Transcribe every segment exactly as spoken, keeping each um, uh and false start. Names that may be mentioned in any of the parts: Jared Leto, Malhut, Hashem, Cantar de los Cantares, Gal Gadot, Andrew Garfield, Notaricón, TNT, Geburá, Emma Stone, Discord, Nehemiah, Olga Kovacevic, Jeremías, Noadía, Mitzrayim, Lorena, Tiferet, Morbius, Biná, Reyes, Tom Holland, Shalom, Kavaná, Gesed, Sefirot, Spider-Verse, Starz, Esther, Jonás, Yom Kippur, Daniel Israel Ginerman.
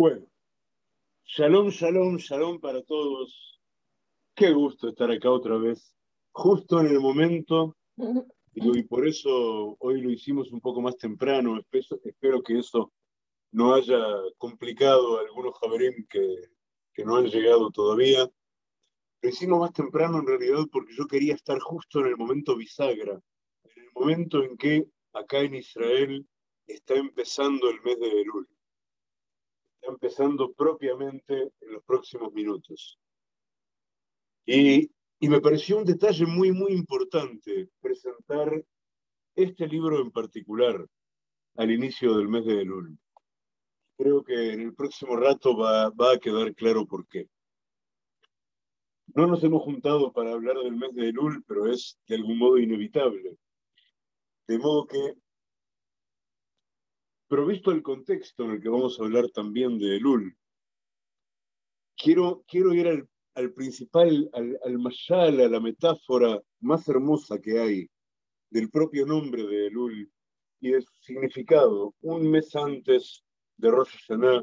Bueno, shalom, shalom, shalom para todos. Qué gusto estar acá otra vez, justo en el momento, y por eso hoy lo hicimos un poco más temprano. Espero que eso no haya complicado a algunos javerim que, que no han llegado todavía. Lo hicimos más temprano en realidad porque yo quería estar justo en el momento bisagra, en el momento en que acá en Israel está empezando el mes de Elul. Está empezando propiamente en los próximos minutos. Y, y me pareció un detalle muy, muy importante presentar este libro en particular al inicio del mes de Elul. Creo que en el próximo rato va, va a quedar claro por qué. No nos hemos juntado para hablar del mes de Elul, pero es de algún modo inevitable. De modo que, pero visto el contexto en el que vamos a hablar también de Elul, quiero, quiero ir al, al principal, al, al mashal, a la metáfora más hermosa que hay del propio nombre de Elul y de su significado. Un mes antes de Rosh Hashanah,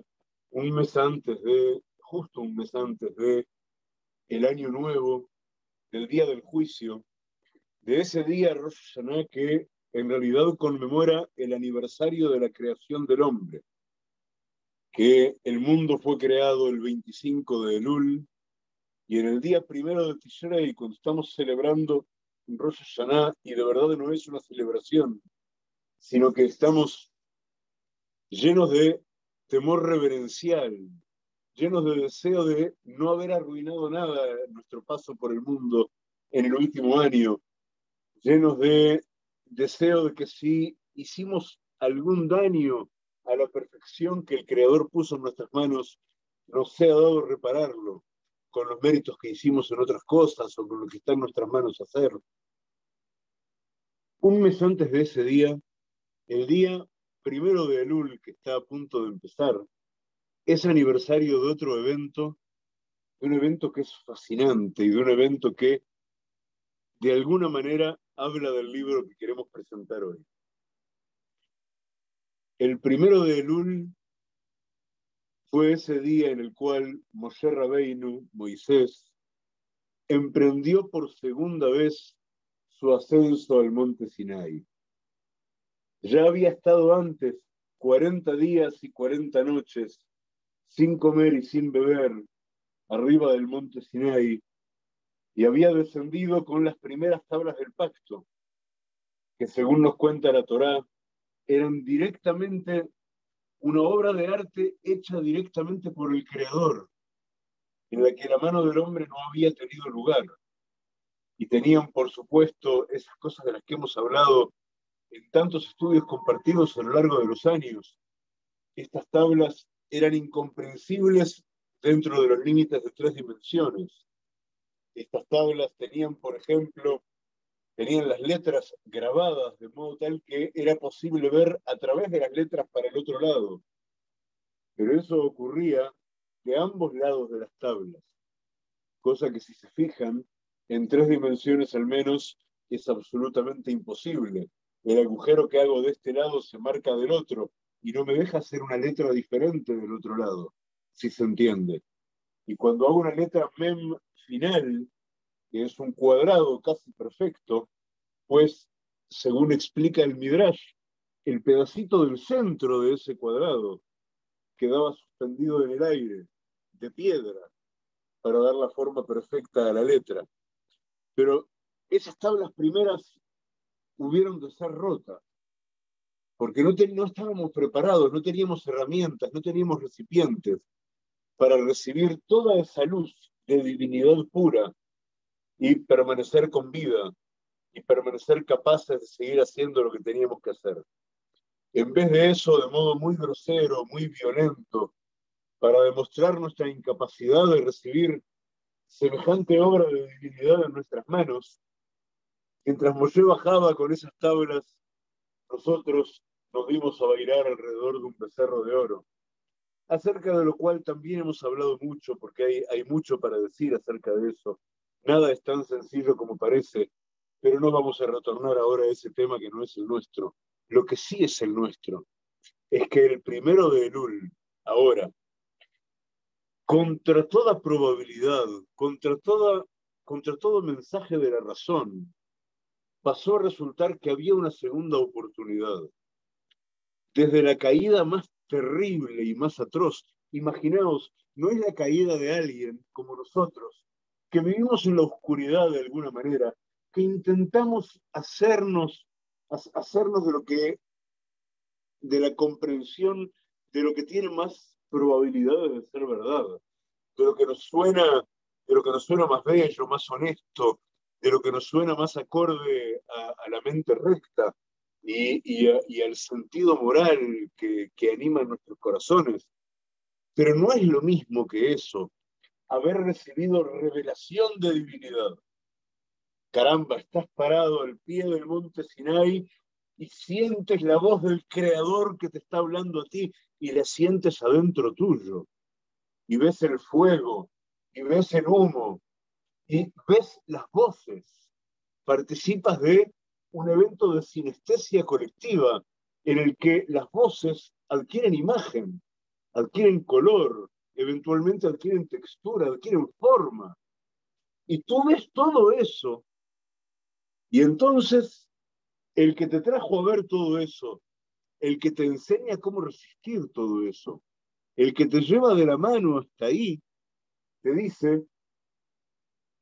un mes antes de, justo un mes antes de el Año Nuevo, del Día del Juicio, de ese día Rosh Hashanah que en realidad conmemora el aniversario de la creación del hombre, que el mundo fue creado el veinticinco de Elul, y en el día primero de Tishrei, cuando estamos celebrando Rosh Hashanah, y de verdad no es una celebración, sino que estamos llenos de temor reverencial, llenos de deseo de no haber arruinado nada en nuestro paso por el mundo en el último año, llenos de deseo de que si hicimos algún daño a la perfección que el Creador puso en nuestras manos, nos sea dado repararlo con los méritos que hicimos en otras cosas o con lo que está en nuestras manos hacer. Un mes antes de ese día, el día primero de Elul, que está a punto de empezar, es aniversario de otro evento, de un evento que es fascinante y de un evento que de alguna manera habla del libro que queremos presentar hoy. El primero de Elul fue ese día en el cual Moshe Rabeinu, Moisés, emprendió por segunda vez su ascenso al monte Sinai. Ya había estado antes cuarenta días y cuarenta noches sin comer y sin beber arriba del monte Sinai, y había descendido con las primeras tablas del pacto, que según nos cuenta la Torá, eran directamente una obra de arte hecha directamente por el Creador, en la que la mano del hombre no había tenido lugar. Y tenían, por supuesto, esas cosas de las que hemos hablado en tantos estudios compartidos a lo largo de los años. Estas tablas eran incomprensibles dentro de los límites de tres dimensiones. Estas tablas tenían, por ejemplo, tenían las letras grabadas de modo tal que era posible ver a través de las letras para el otro lado. Pero eso ocurría de ambos lados de las tablas, cosa que si se fijan, en tres dimensiones al menos, es absolutamente imposible. El agujero que hago de este lado se marca del otro y no me deja hacer una letra diferente del otro lado, si se entiende. Y cuando hago una letra mem final, que es un cuadrado casi perfecto, pues, según explica el Midrash, el pedacito del centro de ese cuadrado quedaba suspendido en el aire, de piedra, para dar la forma perfecta a la letra. Pero esas tablas primeras hubieron de ser rotas, porque no, te, no estábamos preparados, no teníamos herramientas, no teníamos recipientes para recibir toda esa luz de divinidad pura y permanecer con vida y permanecer capaces de seguir haciendo lo que teníamos que hacer. En vez de eso, de modo muy grosero, muy violento, para demostrar nuestra incapacidad de recibir semejante obra de divinidad en nuestras manos, mientras Moshe bajaba con esas tablas, nosotros nos dimos a bailar alrededor de un becerro de oro, acerca de lo cual también hemos hablado mucho, porque hay, hay mucho para decir acerca de eso. Nada es tan sencillo como parece, pero no vamos a retornar ahora a ese tema que no es el nuestro. Lo que sí es el nuestro es que el primero de Elul, ahora, contra toda probabilidad, contra, toda, contra todo mensaje de la razón, pasó a resultar que había una segunda oportunidad. Desde la caída más terrible y más atroz, imaginaos, no es la caída de alguien como nosotros, que vivimos en la oscuridad de alguna manera, que intentamos hacernos, hacernos de lo que, de la comprensión de lo que tiene más probabilidades de ser verdad, de lo que nos suena, de lo que nos suena más bello, más honesto, de lo que nos suena más acorde a, a la mente recta y, y, a, y al sentido moral que, que anima nuestros corazones. Pero no es lo mismo que eso, haber recibido revelación de divinidad. Caramba, estás parado al pie del monte Sinai y sientes la voz del Creador que te está hablando a ti y la sientes adentro tuyo. Y ves el fuego, y ves el humo, y ves las voces. Participas de un evento de sinestesia colectiva en el que las voces adquieren imagen, adquieren color, eventualmente adquieren textura, adquieren forma. Y tú ves todo eso. Y entonces, el que te trajo a ver todo eso, el que te enseña cómo resistir todo eso, el que te lleva de la mano hasta ahí, te dice,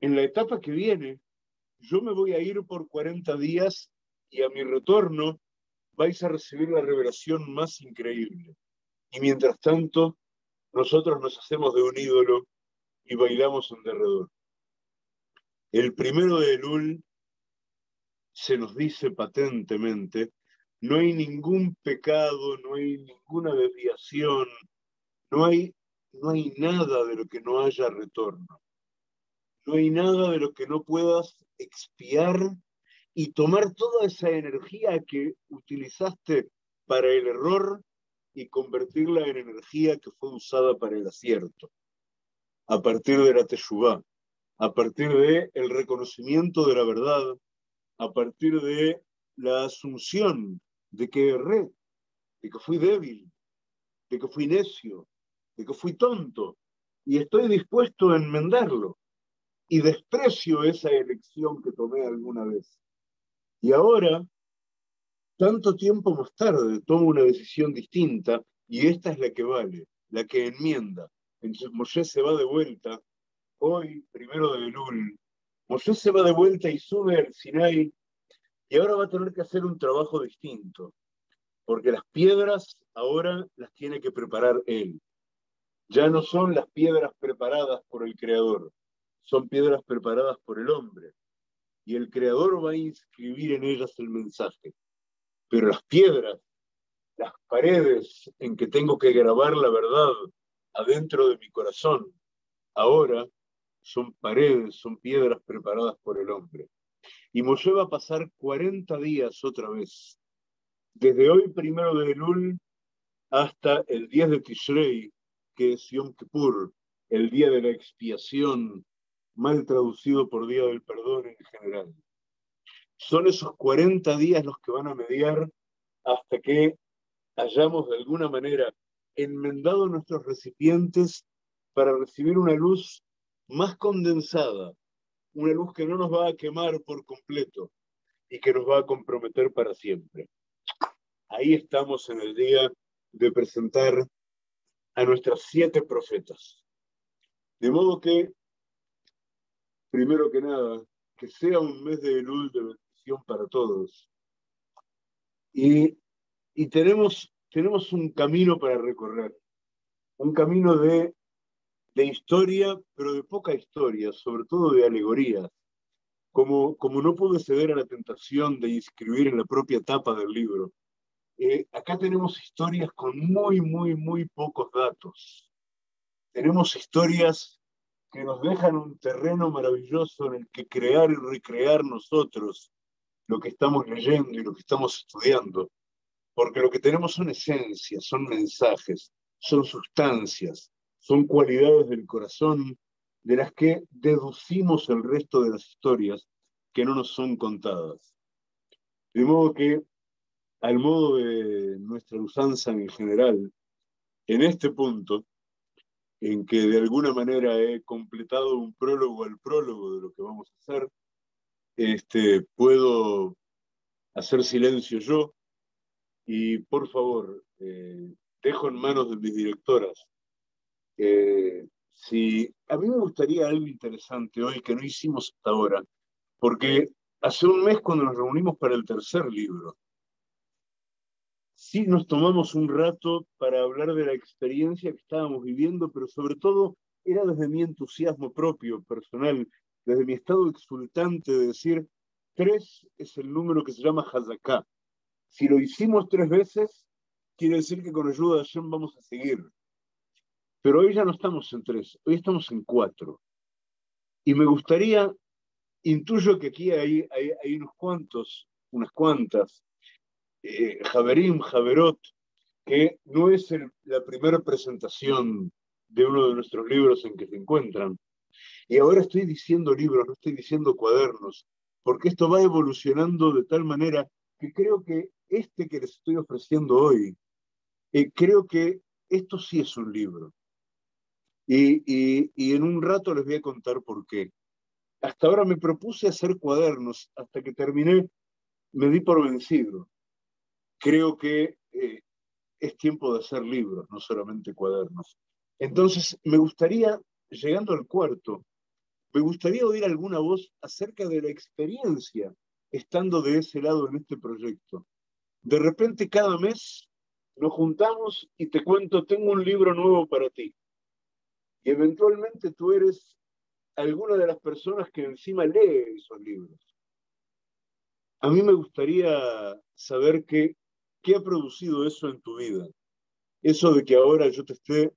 en la etapa que viene, yo me voy a ir por cuarenta días y a mi retorno vais a recibir la revelación más increíble. Y mientras tanto, nosotros nos hacemos de un ídolo y bailamos en derredor. El primero de Elul se nos dice patentemente, no hay ningún pecado, no hay ninguna desviación, no hay, no hay nada de lo que no haya retorno. No hay nada de lo que no puedas expiar y tomar toda esa energía que utilizaste para el error y convertirla en energía que fue usada para el acierto, a partir de la teshuvá, a partir del reconocimiento de la verdad, a partir de la asunción de que erré, de que fui débil, de que fui necio, de que fui tonto, y estoy dispuesto a enmendarlo, y desprecio esa elección que tomé alguna vez. Y ahora, tanto tiempo más tarde, tomo una decisión distinta y esta es la que vale, la que enmienda. Entonces Moshe se va de vuelta, hoy, primero de Elul, Moshe se va de vuelta y sube al Sinai y ahora va a tener que hacer un trabajo distinto, porque las piedras ahora las tiene que preparar él. Ya no son las piedras preparadas por el Creador, son piedras preparadas por el hombre y el Creador va a inscribir en ellas el mensaje. Pero las piedras, las paredes en que tengo que grabar la verdad adentro de mi corazón, ahora son paredes, son piedras preparadas por el hombre. Y Moshe va a pasar cuarenta días otra vez, desde hoy primero de Elul hasta el diez de Tishrei, que es Yom Kippur, el día de la expiación, mal traducido por día del perdón en general. Son esos cuarenta días los que van a mediar hasta que hayamos de alguna manera enmendado nuestros recipientes para recibir una luz más condensada, una luz que no nos va a quemar por completo y que nos va a comprometer para siempre. Ahí estamos en el día de presentar a nuestras siete profetas. De modo que, primero que nada, que sea un mes de Elul de bendición para todos. Y, y tenemos, tenemos un camino para recorrer, un camino de, de historia, pero de poca historia, sobre todo de alegoría. Como, como no pude ceder a la tentación de inscribir en la propia tapa del libro, eh, acá tenemos historias con muy, muy, muy pocos datos. Tenemos historias que nos dejan un terreno maravilloso en el que crear y recrear nosotros lo que estamos leyendo y lo que estamos estudiando, porque lo que tenemos son esencias, son mensajes, son sustancias, son cualidades del corazón de las que deducimos el resto de las historias que no nos son contadas. De modo que, al modo de nuestra usanza en general, en este punto, en que de alguna manera he completado un prólogo al prólogo de lo que vamos a hacer. Este, puedo hacer silencio yo y, por favor, eh, dejo en manos de mis directoras. Eh, si, a mí me gustaría algo interesante hoy que no hicimos hasta ahora, porque hace un mes cuando nos reunimos para el tercer libro, sí nos tomamos un rato para hablar de la experiencia que estábamos viviendo, pero sobre todo era desde mi entusiasmo propio, personal, desde mi estado exultante de decir, tres es el número que se llama Hazaká. Si lo hicimos tres veces, quiere decir que con ayuda de Hashem vamos a seguir. Pero hoy ya no estamos en tres, hoy estamos en cuatro. Y me gustaría, intuyo que aquí hay, hay, hay unos cuantos, unas cuantas, Eh, Javerim, Javerot, que no es el, la primera presentación de uno de nuestros libros en que se encuentran. Y ahora estoy diciendo libros, no estoy diciendo cuadernos, porque esto va evolucionando de tal manera que creo que este que les estoy ofreciendo hoy, eh, creo que esto sí es un libro. Y, y, y en un rato les voy a contar por qué. Hasta ahora me propuse hacer cuadernos, hasta que terminé, me di por vencido. Creo que eh, es tiempo de hacer libros, no solamente cuadernos. Entonces, me gustaría, llegando al cuarto, me gustaría oír alguna voz acerca de la experiencia estando de ese lado en este proyecto. De repente, cada mes nos juntamos y te cuento, tengo un libro nuevo para ti. Y eventualmente tú eres alguna de las personas que encima lee esos libros. A mí me gustaría saber que ¿qué ha producido eso en tu vida? Eso de que ahora yo te esté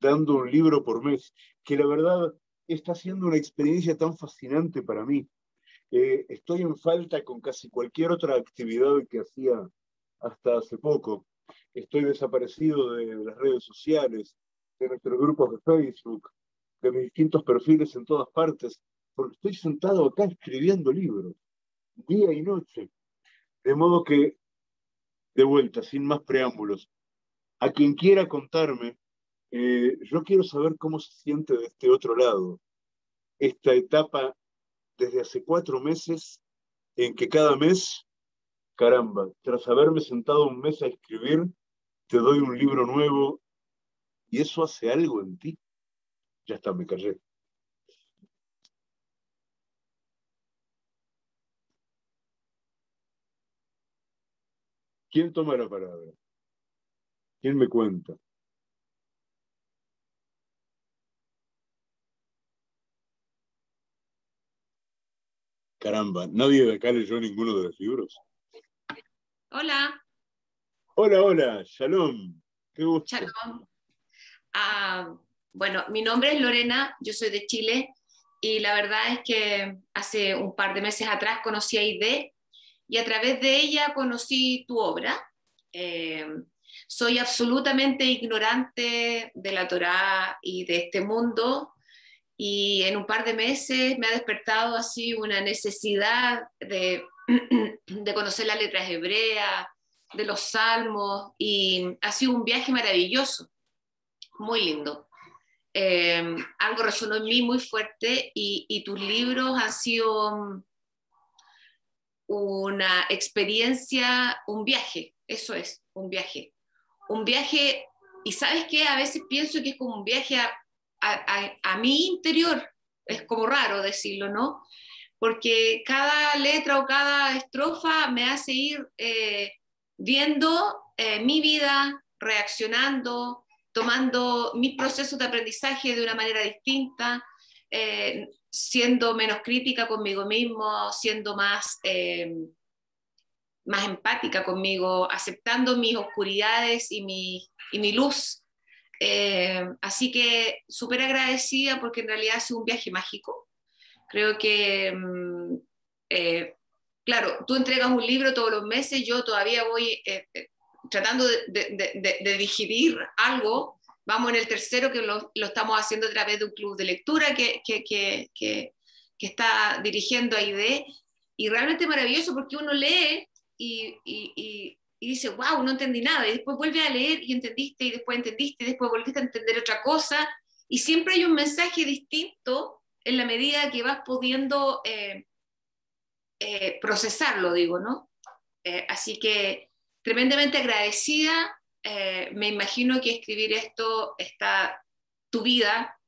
dando un libro por mes, que la verdad está siendo una experiencia tan fascinante para mí. Eh, estoy en falta con casi cualquier otra actividad que hacía hasta hace poco. Estoy desaparecido de las redes sociales, de nuestros grupos de Facebook, de mis distintos perfiles en todas partes, porque estoy sentado acá escribiendo libros, día y noche. De modo que, de vuelta, sin más preámbulos, a quien quiera contarme, eh, yo quiero saber cómo se siente de este otro lado, esta etapa desde hace cuatro meses, en que cada mes, caramba, tras haberme sentado un mes a escribir, te doy un libro nuevo, y eso hace algo en ti. Ya está, me callé. ¿Quién toma la palabra? ¿Quién me cuenta? Caramba, nadie de acá leyó ninguno de los libros. Hola. Hola, hola, Shalom. Qué gusto. Shalom. Ah, bueno, mi nombre es Lorena, yo soy de Chile y la verdad es que hace un par de meses atrás conocí a Aide y a través de ella conocí tu obra. Eh, soy absolutamente ignorante de la Torá y de este mundo, y en un par de meses me ha despertado así una necesidad de, de conocer las letras hebreas, de los salmos, y ha sido un viaje maravilloso, muy lindo. Eh, algo resonó en mí muy fuerte, y, y tus libros han sido una experiencia, un viaje, eso es, un viaje. Un viaje, y ¿sabes qué? A veces pienso que es como un viaje a, a, a, a mi interior, es como raro decirlo, ¿no? Porque cada letra o cada estrofa me hace ir eh, viendo eh, mi vida, reaccionando, tomando mis procesos de aprendizaje de una manera distinta, eh, siendo menos crítica conmigo mismo, siendo más, eh, más empática conmigo, aceptando mis oscuridades y mi, y mi luz. Eh, así que súper agradecida porque en realidad ha sido un viaje mágico. Creo que, eh, claro, tú entregas un libro todos los meses, yo todavía voy eh, tratando de, de, de, de digerir algo. Vamos en el tercero, que lo, lo estamos haciendo a través de un club de lectura que, que, que, que, que está dirigiendo Aide. Y realmente maravilloso porque uno lee y, y, y, y dice, wow, no entendí nada. Y después vuelve a leer y entendiste, y después entendiste, y después volviste a entender otra cosa. Y siempre hay un mensaje distinto en la medida que vas pudiendo eh, eh, procesarlo, digo, ¿no? Eh, así que tremendamente agradecida. Eh, me imagino que escribir esto está tu vida,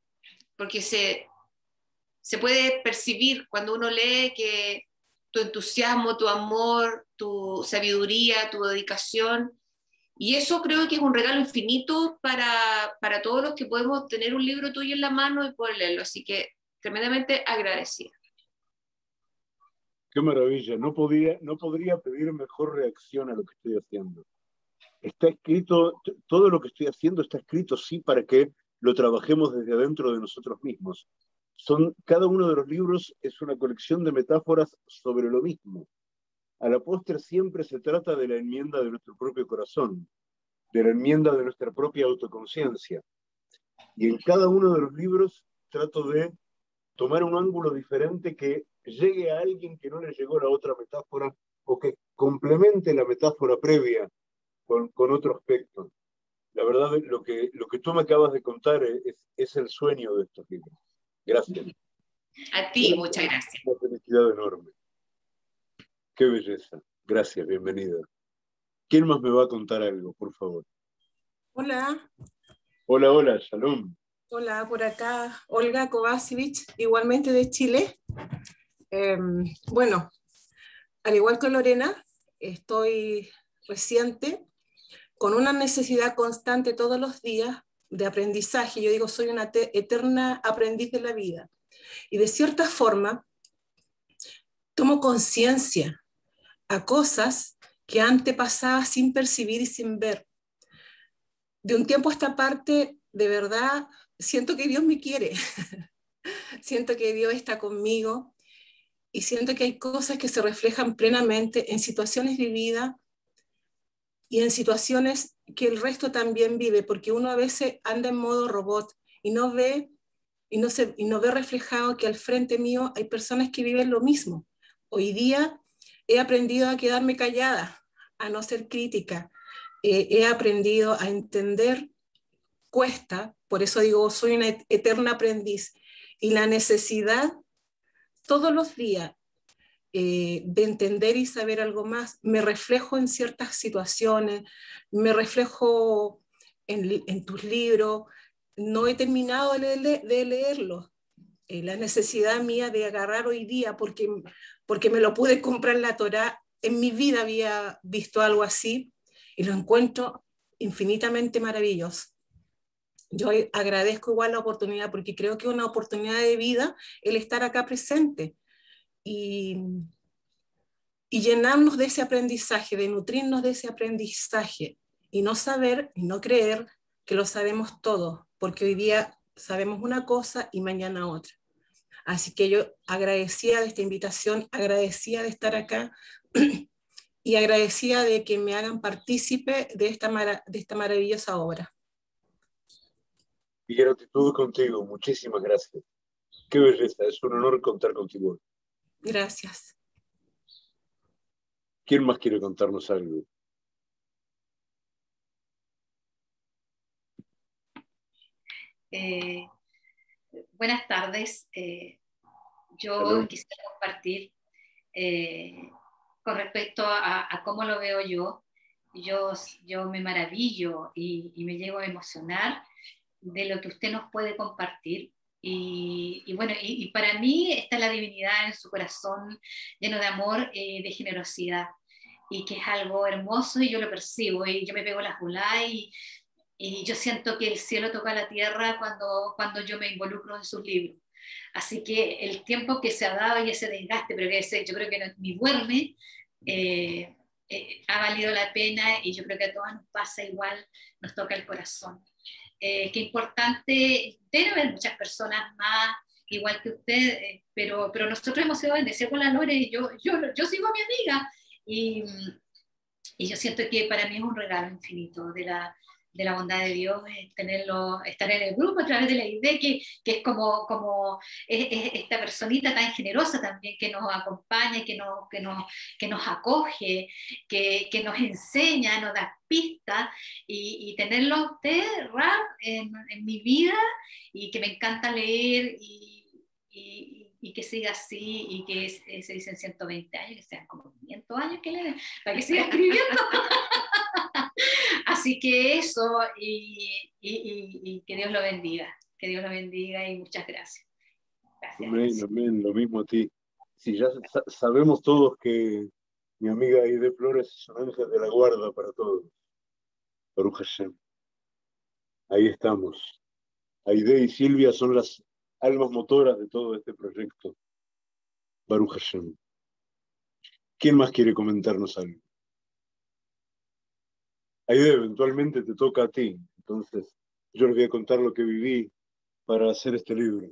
porque se, se puede percibir cuando uno lee que tu entusiasmo, tu amor, tu sabiduría, tu dedicación, y eso creo que es un regalo infinito para, para todos los que podemos tener un libro tuyo en la mano y poder leerlo, así que tremendamente agradecida. Qué maravilla, no, podía, no podría pedir mejor reacción a lo que estoy haciendo. Está escrito, todo lo que estoy haciendo está escrito, sí, para que lo trabajemos desde adentro de nosotros mismos. Son, cada uno de los libros es una colección de metáforas sobre lo mismo. A la postre siempre se trata de la enmienda de nuestro propio corazón, de la enmienda de nuestra propia autoconciencia. Y en cada uno de los libros trato de tomar un ángulo diferente que llegue a alguien que no le llegó la otra metáfora o que complemente la metáfora previa Con, con otro aspecto. La verdad, lo que, lo que tú me acabas de contar es, es el sueño de estos libros. Gracias. A ti, gracias. Muchas gracias. Una felicidad enorme. Qué belleza. Gracias, bienvenida. ¿Quién más me va a contar algo, por favor? Hola. Hola, hola, Shalom. Hola, por acá, Olga Kovacevic, igualmente de Chile. Eh, bueno, al igual que Lorena, estoy reciente, con una necesidad constante todos los días de aprendizaje. Yo digo, soy una eterna aprendiz de la vida. Y de cierta forma, tomo conciencia a cosas que antes pasaba sin percibir y sin ver. De un tiempo a esta parte, de verdad, siento que Dios me quiere. Siento que Dios está conmigo y siento que hay cosas que se reflejan plenamente en situaciones vividas y en situaciones que el resto también vive, porque uno a veces anda en modo robot y no ve, y no se, y no ve reflejado que al frente mío hay personas que viven lo mismo. Hoy día he aprendido a quedarme callada, a no ser crítica, eh, he aprendido a entender, cuesta, por eso digo, soy una eterna aprendiz, y la necesidad todos los días Eh, de entender y saber algo más. Me reflejo en ciertas situaciones, me reflejo en, en tus libros, no he terminado de, le de leerlos, eh, la necesidad mía de agarrar hoy día, porque, porque me lo pude comprar en la Torá, en mi vida había visto algo así, y lo encuentro infinitamente maravilloso. Yo agradezco igual la oportunidad, porque creo que es una oportunidad de vida el estar acá presente, Y, y llenarnos de ese aprendizaje, de nutrirnos de ese aprendizaje y no saber y no creer que lo sabemos todo, porque hoy día sabemos una cosa y mañana otra. Así que yo agradecida de esta invitación, agradecida de estar acá y agradecida de que me hagan partícipe de esta, mara, de esta maravillosa obra. Y gratitud contigo, muchísimas gracias. Qué belleza, es un honor contar contigo. Gracias. ¿Quién más quiere contarnos algo? Eh, buenas tardes. Eh, yo Perdón. quisiera compartir eh, con respecto a, a cómo lo veo yo. Yo, yo me maravillo y, y me llego a emocionar de lo que usted nos puede compartir. Y, y bueno, y, y para mí está la divinidad en su corazón, lleno de amor, eh, de generosidad, y que es algo hermoso y yo lo percibo, y yo me pego la Huldá y, y yo siento que el cielo toca la tierra cuando, cuando yo me involucro en sus libros. Así que el tiempo que se ha dado y ese desgaste, pero que ese, yo creo que no, ni duerme, eh, eh, ha valido la pena y yo creo que a todas nos pasa igual, nos toca el corazón. Eh, qué importante, debe haber muchas personas más, igual que usted, eh, pero, pero nosotros hemos sido bendecidos con la Lore, yo, yo, yo sigo a mi amiga, y, y yo siento que para mí es un regalo infinito de la, de la bondad de Dios es tenerlo, estar en el grupo a través de la idea que, que es como, como es, es esta personita tan generosa también que nos acompaña, que nos, que nos, que nos acoge, que, que nos enseña, nos da pistas, y, y tenerlo a usted, Rab, en, en mi vida, y que me encanta leer, y, y, y que siga así, y que es, es, se dicen ciento veinte años, que sean como quinientos años que le den, para que siga escribiendo. Así que eso, y, y, y, y que Dios lo bendiga, que Dios lo bendiga, y muchas gracias. Gracias. Amén, amén, lo mismo a ti. Sí, ya sa sabemos todos que mi amiga Aide Flores es un ángel de la guarda para todos. Baruch Hashem. Ahí estamos. Aide y Silvia son las almas motoras de todo este proyecto. Baruch Hashem. ¿Quién más quiere comentarnos algo? Aide, eventualmente te toca a ti. Entonces, yo les voy a contar lo que viví para hacer este libro.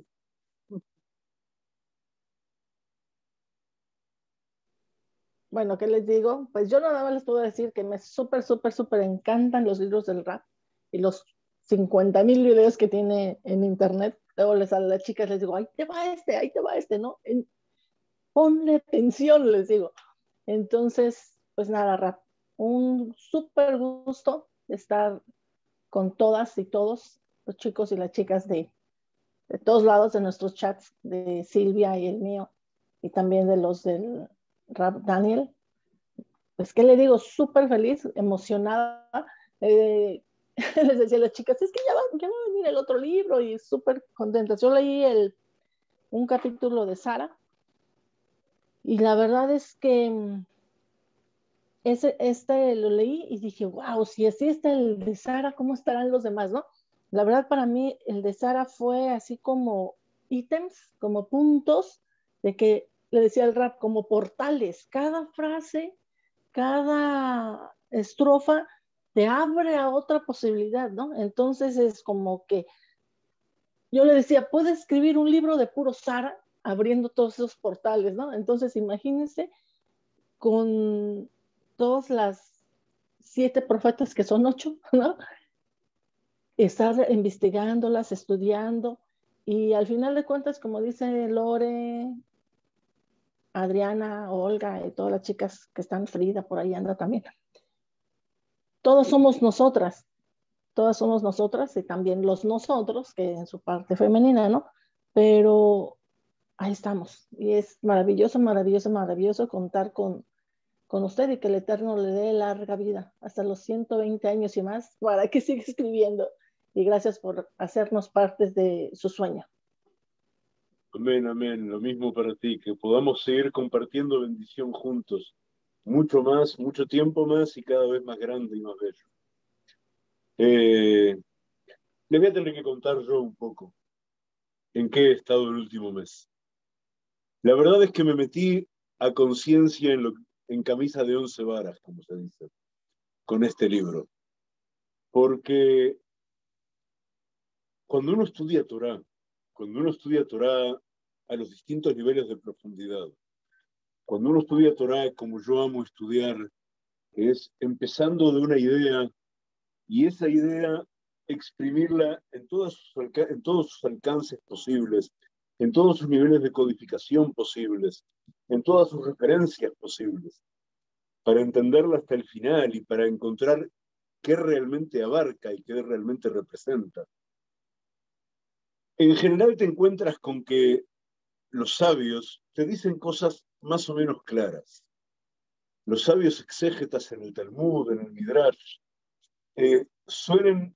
Bueno, ¿qué les digo? Pues yo nada más les puedo decir que me súper, súper, súper encantan los libros del rap y los cincuenta mil videos que tiene en internet. Luego les, a las chicas les digo, ahí te va este, ahí te va este, ¿no? En, ponle atención, les digo. Entonces, pues nada, rap. Un súper gusto estar con todas y todos, los chicos y las chicas de, de todos lados de nuestros chats, de Silvia y el mío, y también de los del Rab Daniel. Pues, ¿qué le digo? Súper feliz, emocionada. Eh, les decía a las chicas, es que ya va, ya va a venir el otro libro, y súper contenta. Yo leí el, un capítulo de Sará, y la verdad es que... Ese, este lo leí y dije, wow, si así está el de Sará, ¿cómo estarán los demás, no? La verdad, para mí, el de Sará fue así como ítems, como puntos, de que le decía el rap, como portales. Cada frase, cada estrofa te abre a otra posibilidad, ¿no? Entonces es como que yo le decía, ¿puedes escribir un libro de puro Sará abriendo todos esos portales, no? Entonces imagínense con... todas las siete profetas, que son ocho, ¿no? Estar investigándolas, estudiando, y al final de cuentas, como dice Lore, Adriana, Olga y todas las chicas que están, Frida por ahí anda también, todos somos nosotras, todas somos nosotras, y también los nosotros, que en su parte femenina, ¿no? Pero ahí estamos, y es maravilloso, maravilloso, maravilloso contar con con usted, y que el Eterno le dé larga vida, hasta los ciento veinte años y más, para que siga escribiendo. Y gracias por hacernos partes de su sueño. Amén, amén. Lo mismo para ti, que podamos seguir compartiendo bendición juntos. Mucho más, mucho tiempo más, y cada vez más grande y más bello. Eh, les voy a tener que contar yo un poco en qué he estado el último mes. La verdad es que me metí a conciencia en lo que en camisa de once varas, como se dice, con este libro. Porque cuando uno estudia Torá, cuando uno estudia Torá a los distintos niveles de profundidad, cuando uno estudia Torá como yo amo estudiar, es empezando de una idea, y esa idea exprimirla en, todas sus en todos sus alcances posibles, en todos sus niveles de codificación posibles, en todas sus referencias posibles, para entenderla hasta el final y para encontrar qué realmente abarca y qué realmente representa. En general te encuentras con que los sabios te dicen cosas más o menos claras. Los sabios exégetas en el Talmud, en el Midrash, eh, suelen,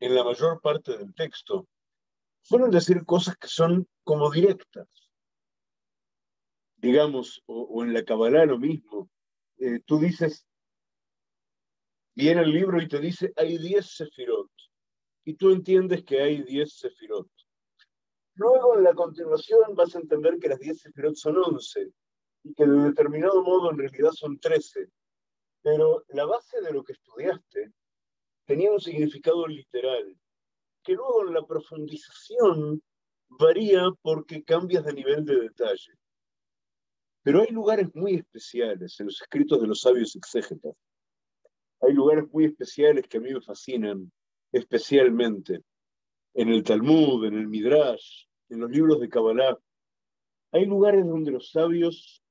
en la mayor parte del texto, suelen decir cosas que son como directas. Digamos, o, o en la Cabalá lo mismo, eh, tú dices, viene el libro y te dice, hay diez sefirot, y tú entiendes que hay diez sefirot. Luego, en la continuación, vas a entender que las diez sefirot son once, y que de determinado modo en realidad son trece. Pero la base de lo que estudiaste tenía un significado literal, que luego en la profundización varía porque cambias de nivel de detalle. Pero hay lugares muy especiales en los escritos de los sabios exégetas Hay lugares muy especiales que a mí me fascinan, especialmente en el Talmud, en el Midrash, en los libros de Cabalá. Hay lugares donde los sabios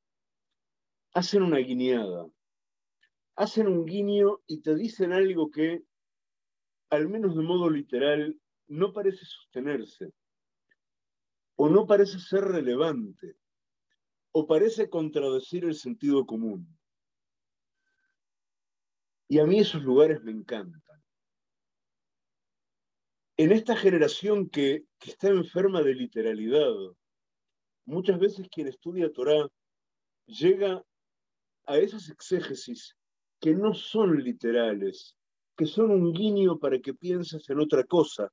hacen una guiñada, hacen un guiño y te dicen algo que, al menos de modo literal, no parece sostenerse, o no parece ser relevante, o parece contradecir el sentido común. Y a mí esos lugares me encantan. En esta generación que, que está enferma de literalidad, muchas veces quien estudia Torá llega a esas exégesis que no son literales, que son un guiño para que pienses en otra cosa.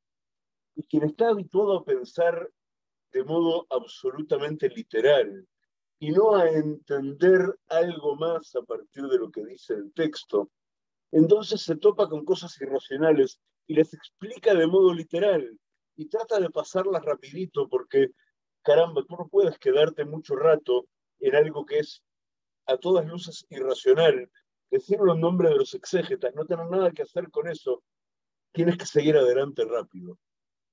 Y quien está habituado a pensar de modo absolutamente literal y no a entender algo más a partir de lo que dice el texto, entonces se topa con cosas irracionales y les explica de modo literal y trata de pasarlas rapidito porque, caramba, tú no puedes quedarte mucho rato en algo que es a todas luces irracional, decirlo en nombre de los exégetas, no tener nada que hacer con eso, tienes que seguir adelante rápido.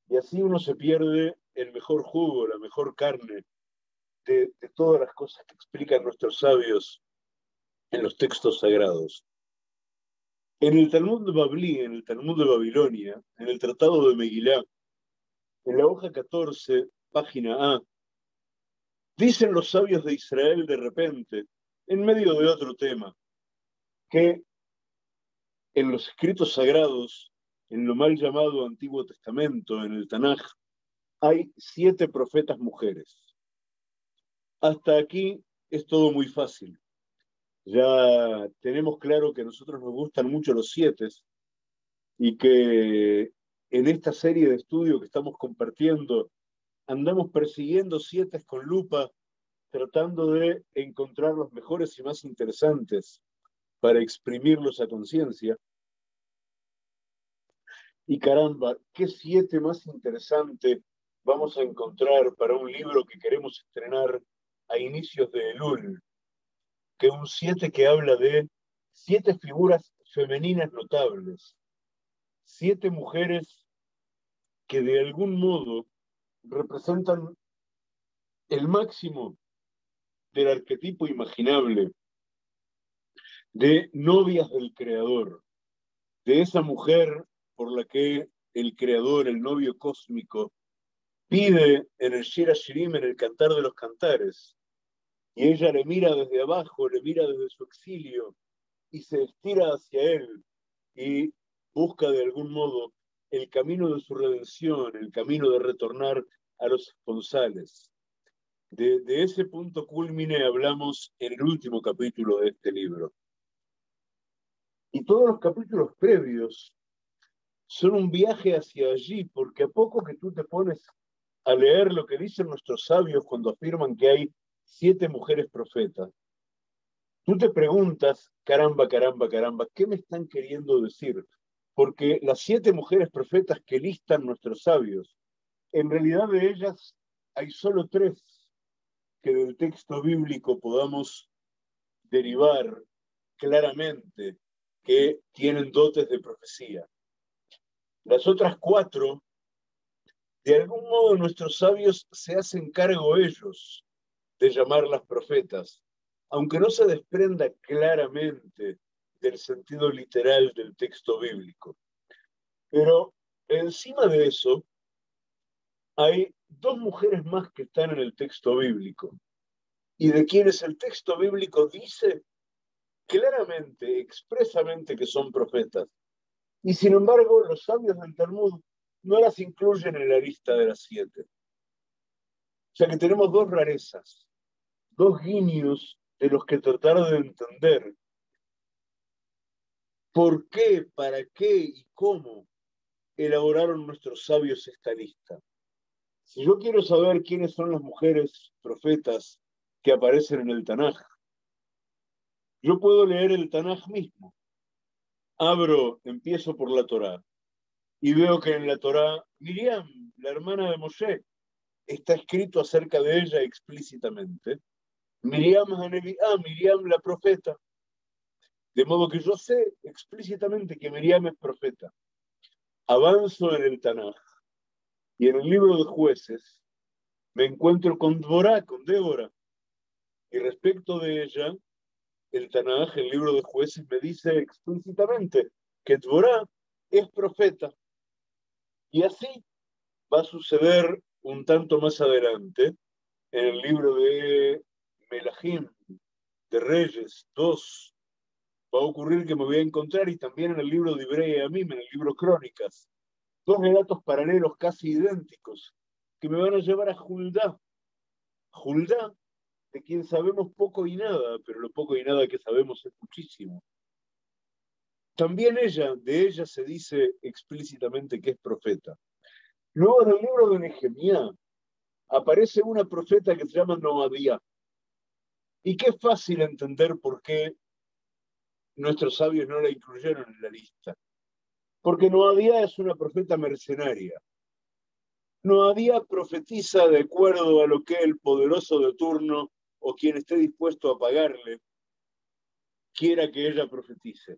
Y así uno se pierde el mejor jugo, la mejor carne de, de todas las cosas que explican nuestros sabios en los textos sagrados. En el Talmud de Bablí, en el Talmud de Babilonia, en el Tratado de Megilá, en la hoja catorce, página A, dicen los sabios de Israel de repente, en medio de otro tema, que en los escritos sagrados, en lo mal llamado Antiguo Testamento, en el Tanaj, hay siete profetas mujeres. Hasta aquí es todo muy fácil. Ya tenemos claro que a nosotros nos gustan mucho los siete y que en esta serie de estudio que estamos compartiendo andamos persiguiendo siete con lupa, tratando de encontrar los mejores y más interesantes para exprimirlos a conciencia. Y caramba, ¿qué siete más interesante vamos a encontrar para un libro que queremos estrenar a inicios de Elul? Que un siete que habla de siete figuras femeninas notables, siete mujeres que de algún modo representan el máximo del arquetipo imaginable de novias del Creador, de esa mujer por la que el Creador, el novio cósmico, pide en el Shir Hashirim, en el Cantar de los Cantares, y ella le mira desde abajo, le mira desde su exilio, y se estira hacia él, y busca de algún modo el camino de su redención, el camino de retornar a los esponsales. De, de ese punto cúlmine hablamos en el último capítulo de este libro. Y todos los capítulos previos son un viaje hacia allí, porque a poco que tú te pones a leer lo que dicen nuestros sabios cuando afirman que hay siete mujeres profetas, tú te preguntas, caramba, caramba, caramba, ¿qué me están queriendo decir? Porque las siete mujeres profetas que listan nuestros sabios, en realidad de ellas hay solo tres que del texto bíblico podamos derivar claramente que tienen dotes de profecía. Las otras cuatro, de algún modo nuestros sabios se hacen cargo ellos de llamarlas profetas, aunque no se desprenda claramente del sentido literal del texto bíblico. Pero encima de eso, hay dos mujeres más que están en el texto bíblico, y de quienes el texto bíblico dice claramente, expresamente que son profetas. Y sin embargo, los sabios del Talmud no las incluyen en la lista de las siete. O sea que tenemos dos rarezas, dos guiños de los que tratar de entender por qué, para qué y cómo elaboraron nuestros sabios esta lista. Si yo quiero saber quiénes son las mujeres profetas que aparecen en el Tanaj, yo puedo leer el Tanaj mismo. Abro, empiezo por la Torá, y veo que en la Torá, Miriam, la hermana de Moshe, está escrito acerca de ella explícitamente. Miriam Haneviá, Miriam la profeta. De modo que yo sé explícitamente que Miriam es profeta. Avanzo en el Tanaj y en el libro de Jueces me encuentro con Débora, con Débora. Y respecto de ella, el Tanaj, el libro de Jueces, me dice explícitamente que Débora es profeta. Y así va a suceder un tanto más adelante en el libro de Melahim, de Reyes dos. Va a ocurrir que me voy a encontrar, y también en el libro de Ibrei Amim, en el libro Crónicas, dos relatos paralelos casi idénticos que me van a llevar a Huldá. Huldá, de quien sabemos poco y nada, pero lo poco y nada que sabemos es muchísimo. También ella, de ella se dice explícitamente que es profeta. Luego en el libro de Nehemiah aparece una profeta que se llama Noadía. Y qué fácil entender por qué nuestros sabios no la incluyeron en la lista. Porque Noadía es una profeta mercenaria. Noadía profetiza de acuerdo a lo que el poderoso de turno o quien esté dispuesto a pagarle quiera que ella profetice.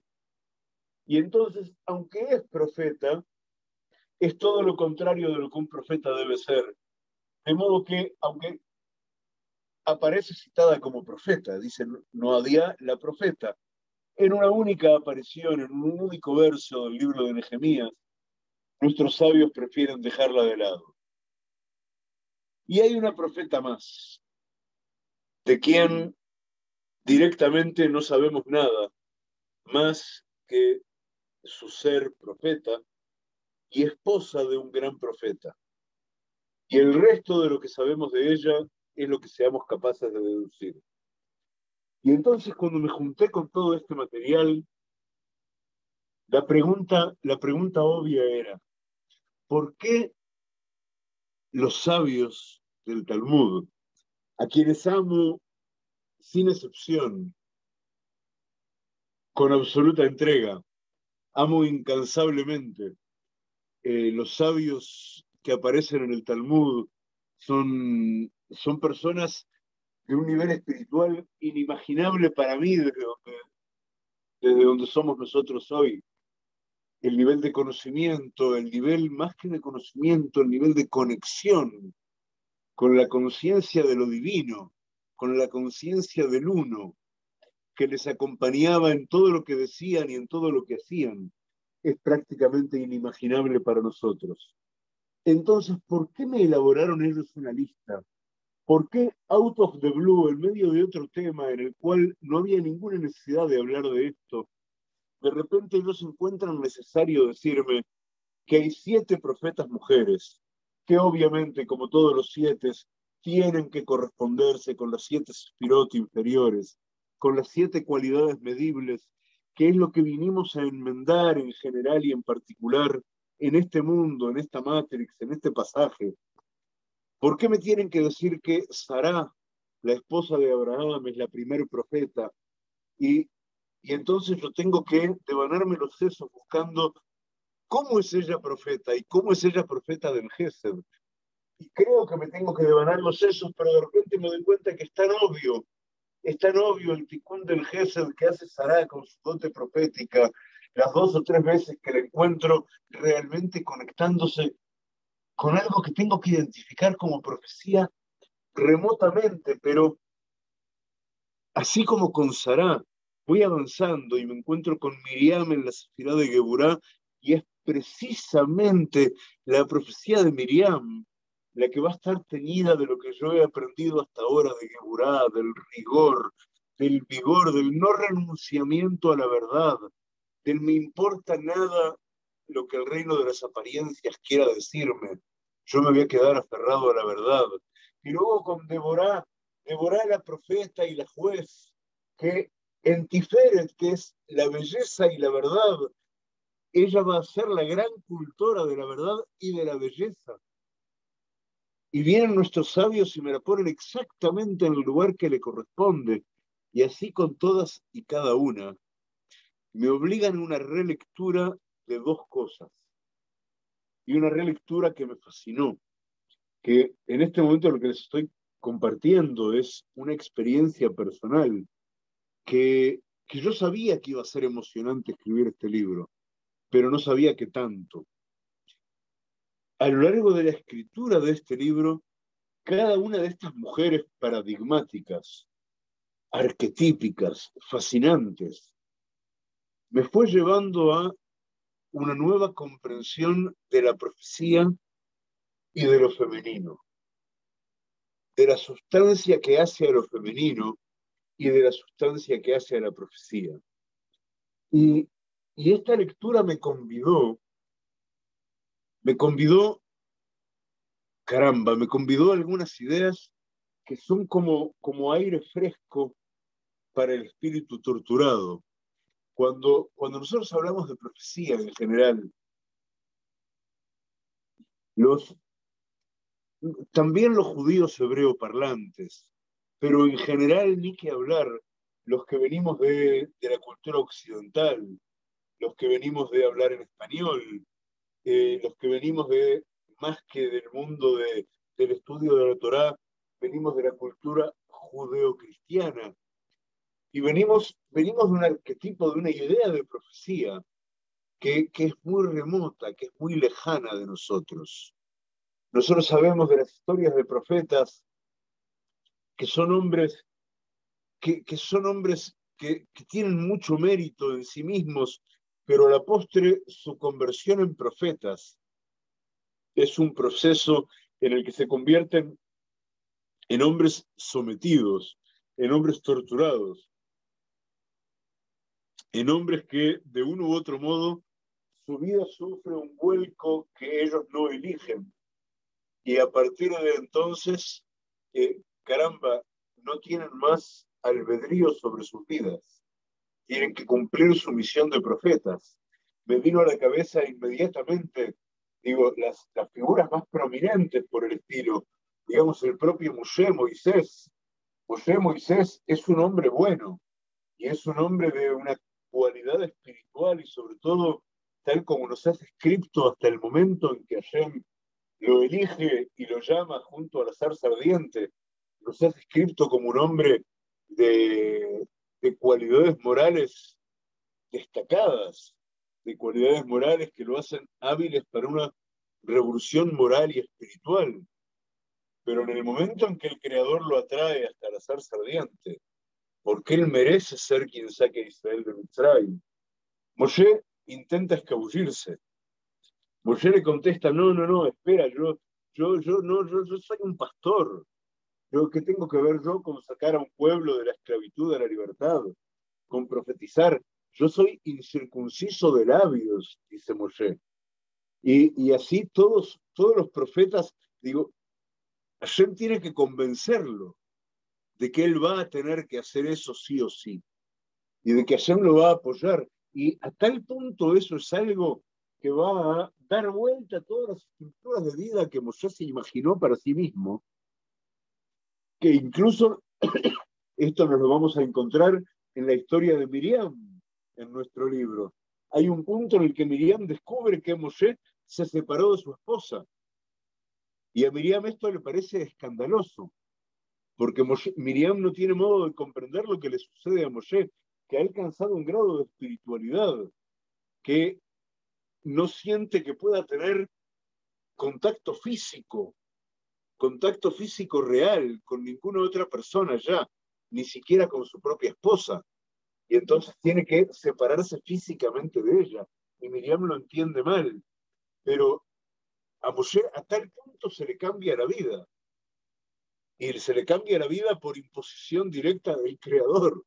Y entonces, aunque es profeta, es todo lo contrario de lo que un profeta debe ser. De modo que, aunque aparece citada como profeta, dice Noadía la profeta, en una única aparición, en un único verso del libro de Nehemías, nuestros sabios prefieren dejarla de lado. Y hay una profeta más, de quien directamente no sabemos nada, más que su ser profeta y esposa de un gran profeta. Y el resto de lo que sabemos de ella es lo que seamos capaces de deducir. Y entonces, cuando me junté con todo este material, la pregunta, la pregunta obvia era, ¿por qué los sabios del Talmud, a quienes amo sin excepción, con absoluta entrega, amo incansablemente, eh, los sabios que aparecen en el Talmud son, son personas de un nivel espiritual inimaginable para mí desde donde, desde donde somos nosotros hoy? El nivel de conocimiento, el nivel más que de conocimiento, el nivel de conexión con la conciencia de lo divino, con la conciencia del uno, que les acompañaba en todo lo que decían y en todo lo que hacían, es prácticamente inimaginable para nosotros. Entonces, ¿por qué me elaboraron ellos una lista? ¿Por qué out of the blue, en medio de otro tema en el cual no había ninguna necesidad de hablar de esto, de repente ellos encuentran necesario decirme que hay siete profetas mujeres, que obviamente, como todos los siete, tienen que corresponderse con las siete sefirot inferiores, con las siete cualidades medibles, que es lo que vinimos a enmendar en general y en particular en este mundo, en esta matrix, en este pasaje? ¿Por qué me tienen que decir que Sará, la esposa de Abraham, es la primer profeta? Y, y entonces yo tengo que devanarme los sesos buscando cómo es ella profeta y cómo es ella profeta del Gesed. Y creo que me tengo que devanar los sesos, pero de repente me doy cuenta que es tan obvio, es tan obvio el ticún del Gesed que hace Sará con su dote profética, las dos o tres veces que la encuentro realmente conectándose con algo que tengo que identificar como profecía remotamente, pero así como con Sará, voy avanzando y me encuentro con Miriam en la sefirá de Geburá, y es precisamente la profecía de Miriam la que va a estar teñida de lo que yo he aprendido hasta ahora de Geburá, del rigor, del vigor, del no renunciamiento a la verdad, del me importa nada lo que el reino de las apariencias quiera decirme. Yo me voy a quedar aferrado a la verdad. Y luego con Débora, Débora la profeta y la juez, que en Tiferet, que es la belleza y la verdad, ella va a ser la gran cultora de la verdad y de la belleza. Y vienen nuestros sabios y me la ponen exactamente en el lugar que le corresponde. Y así con todas y cada una. Me obligan a una relectura de dos cosas, y una relectura que me fascinó, que en este momento lo que les estoy compartiendo es una experiencia personal que que yo sabía que iba a ser emocionante escribir este libro, pero no sabía que tanto. A lo largo de la escritura de este libro, cada una de estas mujeres paradigmáticas, arquetípicas, fascinantes, me fue llevando a una nueva comprensión de la profecía y de lo femenino, de la sustancia que hace a lo femenino y de la sustancia que hace a la profecía. Y, y esta lectura me convidó, me convidó, caramba, me convidó a algunas ideas que son como, como aire fresco para el espíritu torturado. Cuando, cuando nosotros hablamos de profecía en general, los... también los judíos hebreoparlantes, pero en general ni que hablar los que venimos de, de la cultura occidental, los que venimos de hablar en español, eh, los que venimos de, más que del mundo de, del estudio de la Torá, venimos de la cultura judeocristiana y venimos, venimos de un arquetipo, de una idea de profecía que, que es muy remota, que es muy lejana de nosotros. Nosotros sabemos de las historias de profetas que son hombres que, que, son hombres que, que tienen mucho mérito en sí mismos, pero a la postre su conversión en profetas es un proceso en el que se convierten en hombres sometidos, en hombres torturados, en hombres que de uno u otro modo su vida sufre un vuelco que ellos no eligen. Y a partir de entonces, eh, caramba, no tienen más albedrío sobre sus vidas. Tienen que cumplir su misión de profetas. Me vino a la cabeza inmediatamente, digo, las, las figuras más prominentes por el estilo. Digamos, el propio Moshe Moisés. Moshe Moisés es un hombre bueno. Y es un hombre de una cualidad espiritual y sobre todo, tal como nos has escrito hasta el momento en que Hashem lo elige y lo llama junto a la zarza ardiente, nos has descrito como un hombre de, de cualidades morales destacadas, de cualidades morales que lo hacen hábiles para una revolución moral y espiritual. Pero en el momento en que el Creador lo atrae hasta la zarza ardiente, porque él merece ser quien saque a Israel de Mitzrayim, Moshe intenta escabullirse. Moshe le contesta, no, no, no, espera, yo, yo, yo, no, yo, yo soy un pastor. Yo, ¿qué tengo que ver yo con sacar a un pueblo de la esclavitud a la libertad? Con profetizar. Yo soy incircunciso de labios, dice Moshe. Y, y así todos, todos los profetas, digo, Hashem tiene que convencerlo de que él va a tener que hacer eso sí o sí. Y de que Hashem lo va a apoyar. Y a tal punto eso es algo que va a dar vuelta a todas las estructuras de vida que Moshe se imaginó para sí mismo, que incluso esto nos lo vamos a encontrar en la historia de Miriam, en nuestro libro. Hay un punto en el que Miriam descubre que Moshe se separó de su esposa. Y a Miriam esto le parece escandaloso, porque Moshe, Miriam no tiene modo de comprender lo que le sucede a Moshe, que ha alcanzado un grado de espiritualidad, que no siente que pueda tener contacto físico, contacto físico real con ninguna otra persona ya, ni siquiera con su propia esposa. Y entonces tiene que separarse físicamente de ella. Y Miriam lo entiende mal. Pero a Moshe a tal punto se le cambia la vida. Y se le cambia la vida por imposición directa del Creador.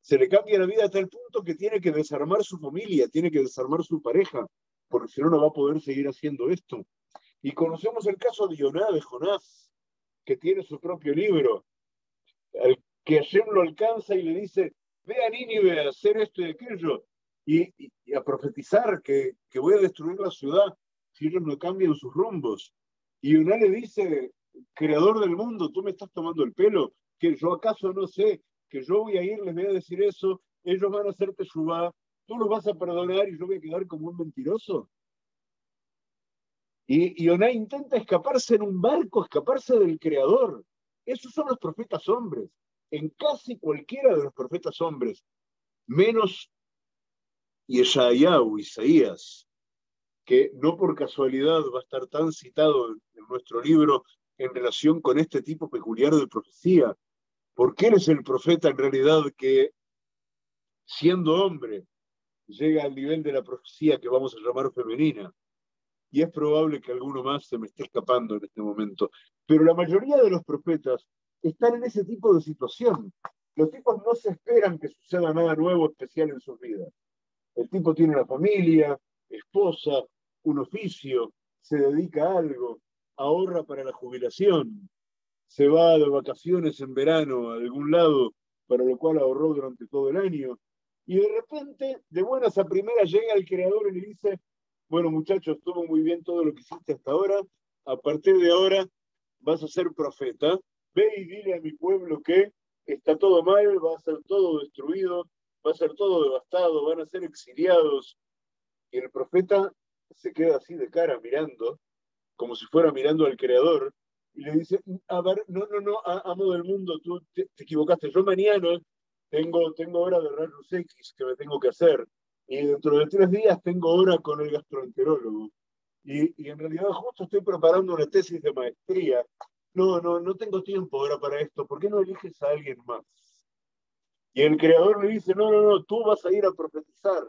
Se le cambia la vida a tal punto que tiene que desarmar su familia, tiene que desarmar su pareja, porque si no, no va a poder seguir haciendo esto. Y conocemos el caso de Jonás, de Jonás, que tiene su propio libro, al que Hashem lo alcanza y le dice, ve a Nínive a hacer esto y aquello, y, y, y a profetizar que, que voy a destruir la ciudad si ellos no cambian sus rumbos. Y Jonás le dice, Creador del mundo, tú me estás tomando el pelo, que yo acaso no sé, que yo voy a ir, les voy a decir eso, ellos van a hacer teshuvá, tú los vas a perdonar y yo voy a quedar como un mentiroso. Y Yoná intenta escaparse en un barco, escaparse del Creador. Esos son los profetas hombres. En casi cualquiera de los profetas hombres menos Yeshayahu, Isaías, que no por casualidad va a estar tan citado en, en nuestro libro en relación con este tipo peculiar de profecía, porque él es el profeta en realidad que, siendo hombre, llega al nivel de la profecía que vamos a llamar femenina. Y es probable que alguno más se me esté escapando en este momento. Pero la mayoría de los profetas están en ese tipo de situación. Los tipos no se esperan que suceda nada nuevo especial en sus vidas. El tipo tiene una familia, esposa, un oficio, se dedica a algo, ahorra para la jubilación, se va de vacaciones en verano a algún lado, para lo cual ahorró durante todo el año. Y de repente, de buenas a primeras, llega el creador y le dice: bueno, muchachos, estuvo muy bien todo lo que hiciste hasta ahora. A partir de ahora vas a ser profeta. Ve y dile a mi pueblo que está todo mal, va a ser todo destruido, va a ser todo devastado, van a ser exiliados. Y el profeta se queda así de cara mirando, como si fuera mirando al creador, y le dice: a ver, no, no, no, amo del mundo, tú te, te equivocaste. Yo mañana tengo, tengo hora de rayos X que me tengo que hacer. Y dentro de tres días tengo hora con el gastroenterólogo. Y, y en realidad justo estoy preparando una tesis de maestría. No, no, no tengo tiempo ahora para esto. ¿Por qué no eliges a alguien más? Y el creador le dice: no, no, no, tú vas a ir a profetizar.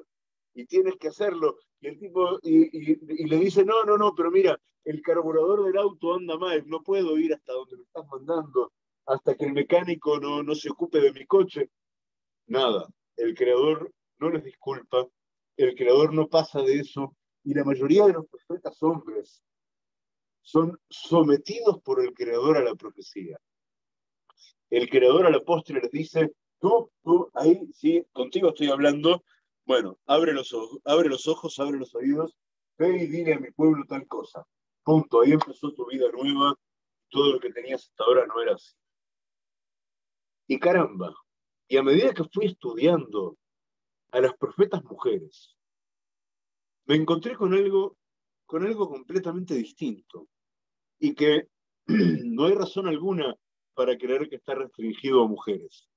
Y tienes que hacerlo. Y el tipo y, y, y le dice: no, no, no, pero mira, el carburador del auto anda mal. No puedo ir hasta donde me estás mandando, hasta que el mecánico no, no se ocupe de mi coche. Nada. El creador no les disculpa, el creador no pasa de eso, y la mayoría de los profetas hombres son sometidos por el creador a la profecía. El creador a la postre les dice: tú, tú, ahí, sí, contigo estoy hablando, bueno, abre los ojos, abre los ojos, abre los oídos, ve y dile a mi pueblo tal cosa. Punto, ahí empezó tu vida nueva, todo lo que tenías hasta ahora no era así. Y caramba, y a medida que fui estudiando a las profetas mujeres, me encontré con algo, con algo completamente distinto, y que no hay razón alguna para creer que está restringido a mujeres.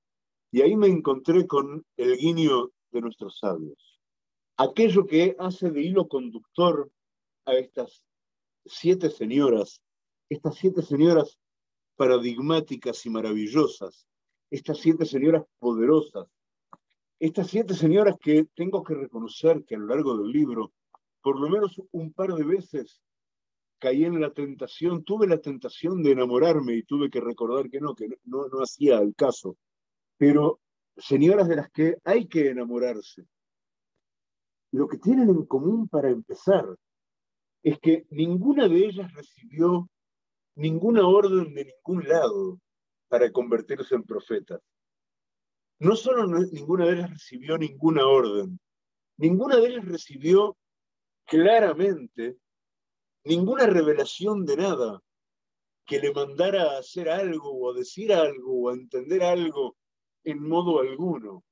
Y ahí me encontré con el guiño de nuestros sabios, aquello que hace de hilo conductor a estas siete señoras, estas siete señoras paradigmáticas y maravillosas, estas siete señoras poderosas, estas siete señoras que tengo que reconocer que a lo largo del libro, por lo menos un par de veces, caí en la tentación, tuve la tentación de enamorarme y tuve que recordar que no, que no, no hacía el caso. Pero señoras de las que hay que enamorarse. Lo que tienen en común para empezar es que ninguna de ellas recibió ninguna orden de ningún lado para convertirse en profetas. No solo ninguna de ellas recibió ninguna orden, ninguna de ellas recibió claramente ninguna revelación de nada que le mandara a hacer algo o a decir algo o a entender algo en modo alguno.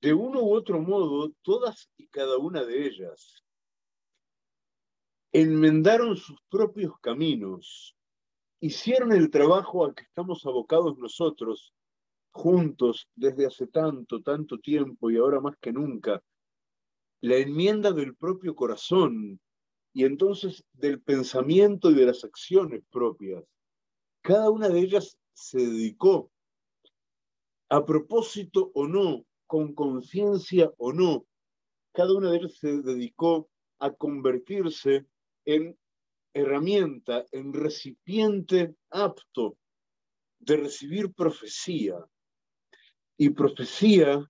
De uno u otro modo, todas y cada una de ellas enmendaron sus propios caminos, hicieron el trabajo al que estamos abocados nosotros, juntos desde hace tanto, tanto tiempo y ahora más que nunca, la enmienda del propio corazón y entonces del pensamiento y de las acciones propias. Cada una de ellas se dedicó, a propósito o no, con conciencia o no, cada una de ellas se dedicó a convertirse en herramienta, en recipiente apto de recibir profecía. Y profecía,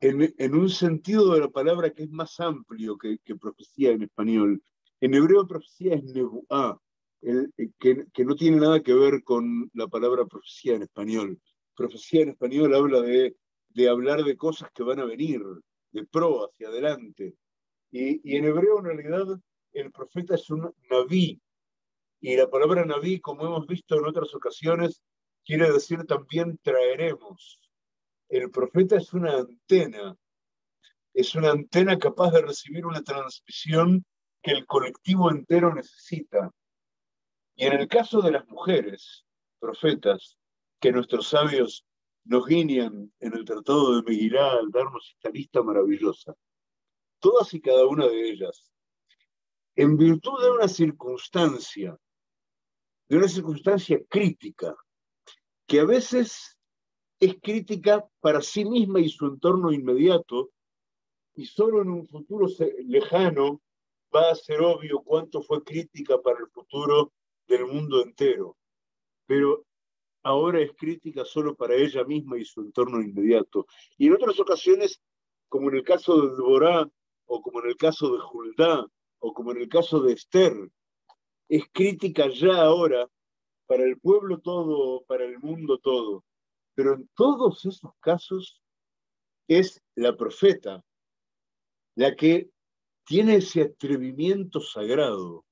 en, en un sentido de la palabra que es más amplio que, que profecía en español. En hebreo profecía es nebuá, el, que, que no tiene nada que ver con la palabra profecía en español. Profecía en español habla de, de hablar de cosas que van a venir, de pro, hacia adelante. Y, y en hebreo, en realidad, el profeta es un naví. Y la palabra naví, como hemos visto en otras ocasiones, quiere decir también traeremos. El profeta es una antena, es una antena capaz de recibir una transmisión que el colectivo entero necesita. Y en el caso de las mujeres profetas, que nuestros sabios nos guiñan en el Tratado de Megilá al darnos esta lista maravillosa. Todas y cada una de ellas, en virtud de una circunstancia, de una circunstancia crítica, que a veces es crítica para sí misma y su entorno inmediato, y solo en un futuro lejano va a ser obvio cuánto fue crítica para el futuro del mundo entero. Pero ahora es crítica solo para ella misma y su entorno inmediato. Y en otras ocasiones, como en el caso de Débora, o como en el caso de Huldá, o como en el caso de Esther, es crítica ya ahora para el pueblo todo, para el mundo todo. Pero en todos esos casos es la profeta la que tiene ese atrevimiento sagrado,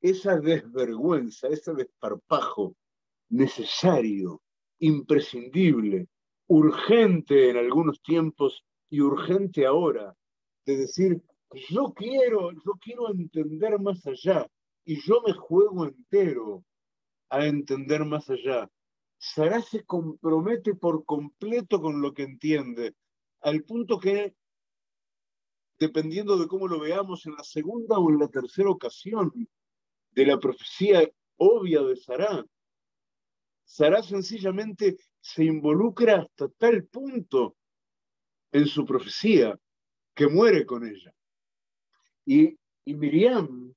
esa desvergüenza, ese desparpajo necesario, imprescindible, urgente en algunos tiempos y urgente ahora, de decir, yo quiero, yo quiero entender más allá, y yo me juego entero a entender más allá. Sará se compromete por completo con lo que entiende, al punto que, dependiendo de cómo lo veamos, en la segunda o en la tercera ocasión de la profecía obvia de Sará, Sará sencillamente se involucra hasta tal punto en su profecía que muere con ella. Y, y Miriam,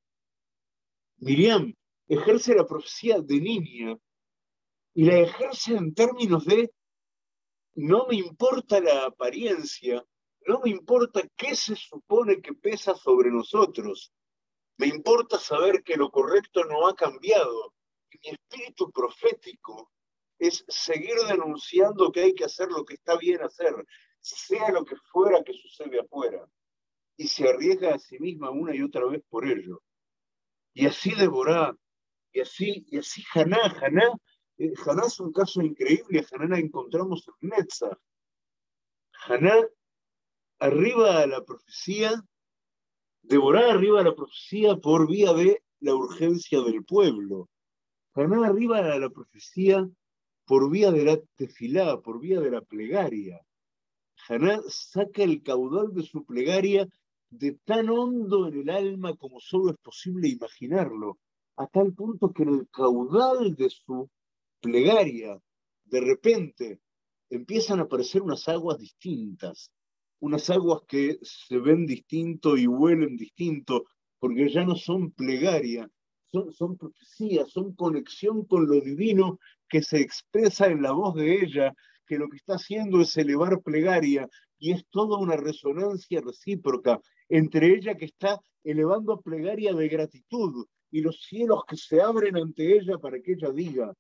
Miriam ejerce la profecía de niña y la ejerce en términos de no me importa la apariencia, no me importa qué se supone que pesa sobre nosotros, me importa saber que lo correcto no ha cambiado. Mi espíritu profético es seguir denunciando que hay que hacer lo que está bien hacer, sea lo que fuera que sucede afuera, y se arriesga a sí misma una y otra vez por ello. Y así Débora, y así, y así Haná, Haná, eh, Haná es un caso increíble, a Haná la encontramos en Netzach. Haná arriba a la profecía, Débora arriba a la profecía por vía de la urgencia del pueblo. Haná arriba a la profecía por vía de la tefilá, por vía de la plegaria. Haná saca el caudal de su plegaria de tan hondo en el alma como solo es posible imaginarlo, a tal punto que en el caudal de su plegaria, de repente, empiezan a aparecer unas aguas distintas, unas aguas que se ven distinto y huelen distinto, porque ya no son plegaria, Son, son profecías, son conexión con lo divino que se expresa en la voz de ella, que lo que está haciendo es elevar plegaria, y es toda una resonancia recíproca entre ella que está elevando plegaria de gratitud, y los cielos que se abren ante ella para que ella diga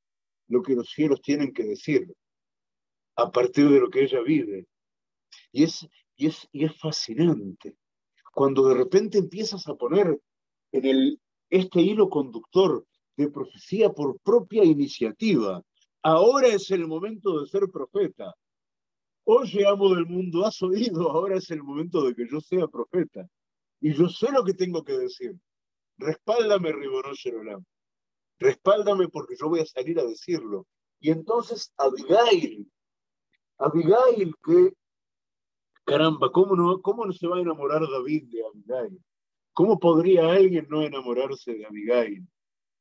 lo que los cielos tienen que decir, a partir de lo que ella vive. Y es, y es, y es fascinante, cuando de repente empiezas a poner en el... este hilo conductor de profecía por propia iniciativa. Ahora es el momento de ser profeta. Oye, amo del mundo, has oído, ahora es el momento de que yo sea profeta. Y yo sé lo que tengo que decir. Respáldame, Ribono Sherolam. Respáldame porque yo voy a salir a decirlo. Y entonces Abigail, Abigail que, caramba, ¿cómo no, cómo no se va a enamorar David de Abigail? ¿Cómo podría alguien no enamorarse de Abigail?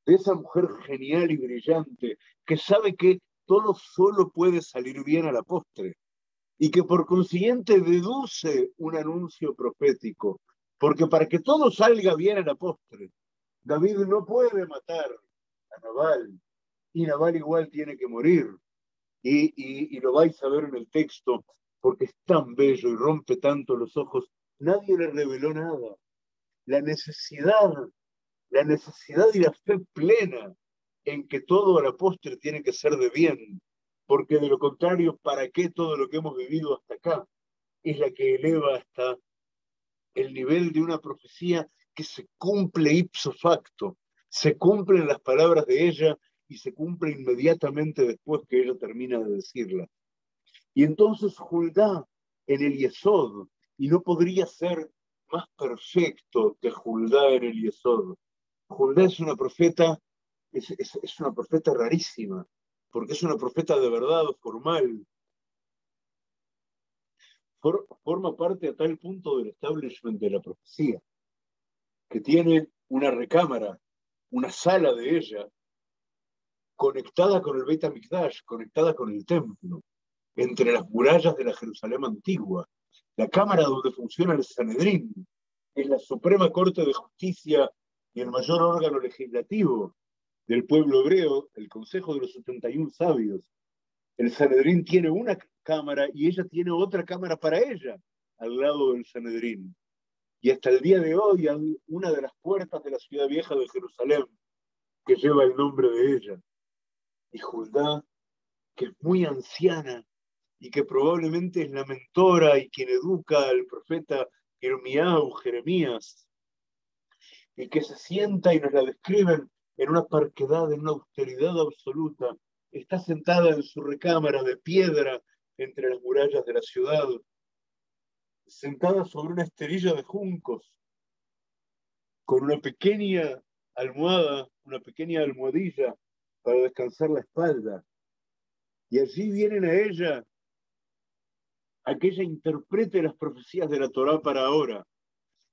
De esa mujer genial y brillante, que sabe que todo solo puede salir bien a la postre, y que por consiguiente deduce un anuncio profético, porque para que todo salga bien a la postre, David no puede matar a Nabal, y Nabal igual tiene que morir, y, y, y lo vais a ver en el texto, porque es tan bello y rompe tanto los ojos, nadie le reveló nada. La necesidad, la necesidad y la fe plena en que todo a la postre tiene que ser de bien, porque de lo contrario, ¿para qué todo lo que hemos vivido hasta acá? Es la que eleva hasta el nivel de una profecía que se cumple ipso facto, se cumplen las palabras de ella y se cumple inmediatamente después que ella termina de decirla. Y entonces Huldá en el Yesod, y no podría ser más perfecto que Huldá en el Yesod. Huldá es una profeta, es, es, es una profeta rarísima, porque es una profeta de verdad formal, for, forma parte a tal punto del establishment de la profecía, que tiene una recámara, una sala de ella, conectada con el Beit HaMikdash, conectada con el templo, entre las murallas de la Jerusalén antigua. La cámara donde funciona el Sanedrín, es la Suprema Corte de Justicia y el mayor órgano legislativo del pueblo hebreo, el Consejo de los setenta y uno Sabios. El Sanedrín tiene una cámara y ella tiene otra cámara para ella, al lado del Sanedrín. Y hasta el día de hoy hay una de las puertas de la ciudad vieja de Jerusalén que lleva el nombre de ella. Y Huldá, que es muy anciana y que probablemente es la mentora y quien educa al profeta Irmiau, Jeremías, y que se sienta y nos la describen en una parquedad, en una austeridad absoluta. Está sentada en su recámara de piedra entre las murallas de la ciudad, sentada sobre una esterilla de juncos, con una pequeña almohada, una pequeña almohadilla para descansar la espalda. Y allí vienen a ella, a que ella interprete las profecías de la Torá para ahora.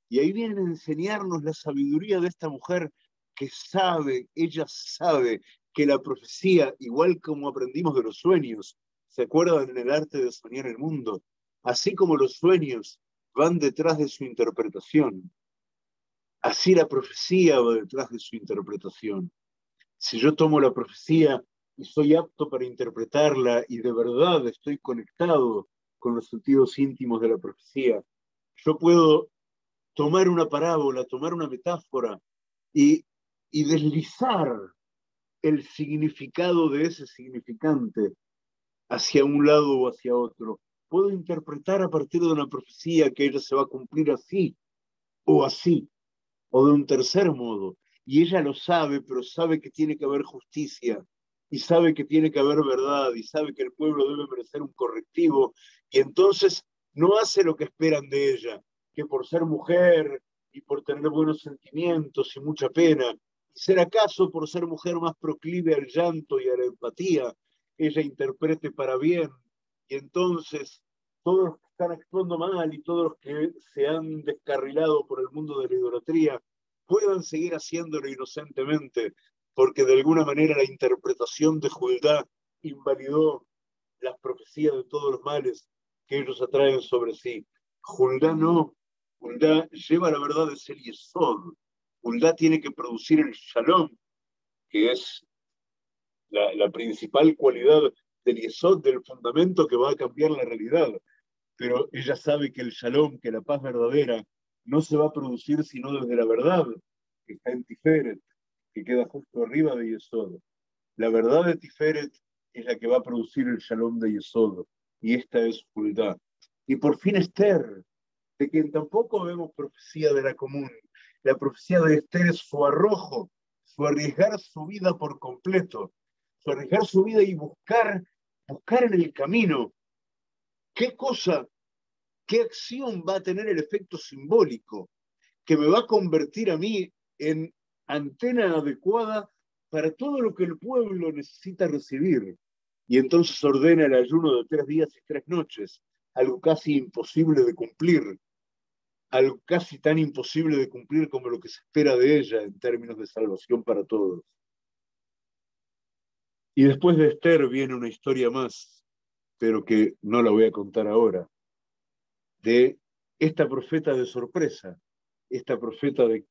Y ahí vienen a enseñarnos la sabiduría de esta mujer que sabe, ella sabe, que la profecía, igual como aprendimos de los sueños, ¿se acuerdan en el arte de soñar el mundo? Así como los sueños van detrás de su interpretación, así la profecía va detrás de su interpretación. Si yo tomo la profecía y soy apto para interpretarla y de verdad estoy conectado con los sentidos íntimos de la profecía, yo puedo tomar una parábola, tomar una metáfora y, y deslizar el significado de ese significante hacia un lado o hacia otro. Puedo interpretar a partir de una profecía que ella se va a cumplir así, o así, o de un tercer modo. Y ella lo sabe, pero sabe que tiene que haber justicia, y sabe que tiene que haber verdad, y sabe que el pueblo debe merecer un correctivo, y entonces no hace lo que esperan de ella, que por ser mujer, y por tener buenos sentimientos y mucha pena, y ser acaso por ser mujer más proclive al llanto y a la empatía, ella interprete para bien. Y entonces, todos los que están actuando mal y todos los que se han descarrilado por el mundo de la idolatría, puedan seguir haciéndolo inocentemente, porque de alguna manera la interpretación de Huldá invalidó las profecías de todos los males que ellos atraen sobre sí. Huldá no. Huldá lleva la verdad de ser Yesod. Huldá tiene que producir el Shalom, que es la, la principal cualidad del Yesod, del fundamento que va a cambiar la realidad. Pero ella sabe que el Shalom, que la paz verdadera, no se va a producir sino desde la verdad, que está en Tiferet, que queda justo arriba de Yesod. La verdad de Tiferet es la que va a producir el Shalom de Yesod, y esta es Huldá. Y por fin Esther, de quien tampoco vemos profecía de la común. La profecía de Esther es su arrojo, su arriesgar su vida por completo, su arriesgar su vida y buscar buscar en el camino qué cosa, qué acción va a tener el efecto simbólico que me va a convertir a mí en antena adecuada para todo lo que el pueblo necesita recibir. Y entonces ordena el ayuno de tres días y tres noches, algo casi imposible de cumplir, algo casi tan imposible de cumplir como lo que se espera de ella en términos de salvación para todos. Y después de Esther viene una historia más, pero que no la voy a contar ahora, de esta profeta de sorpresa, esta profeta de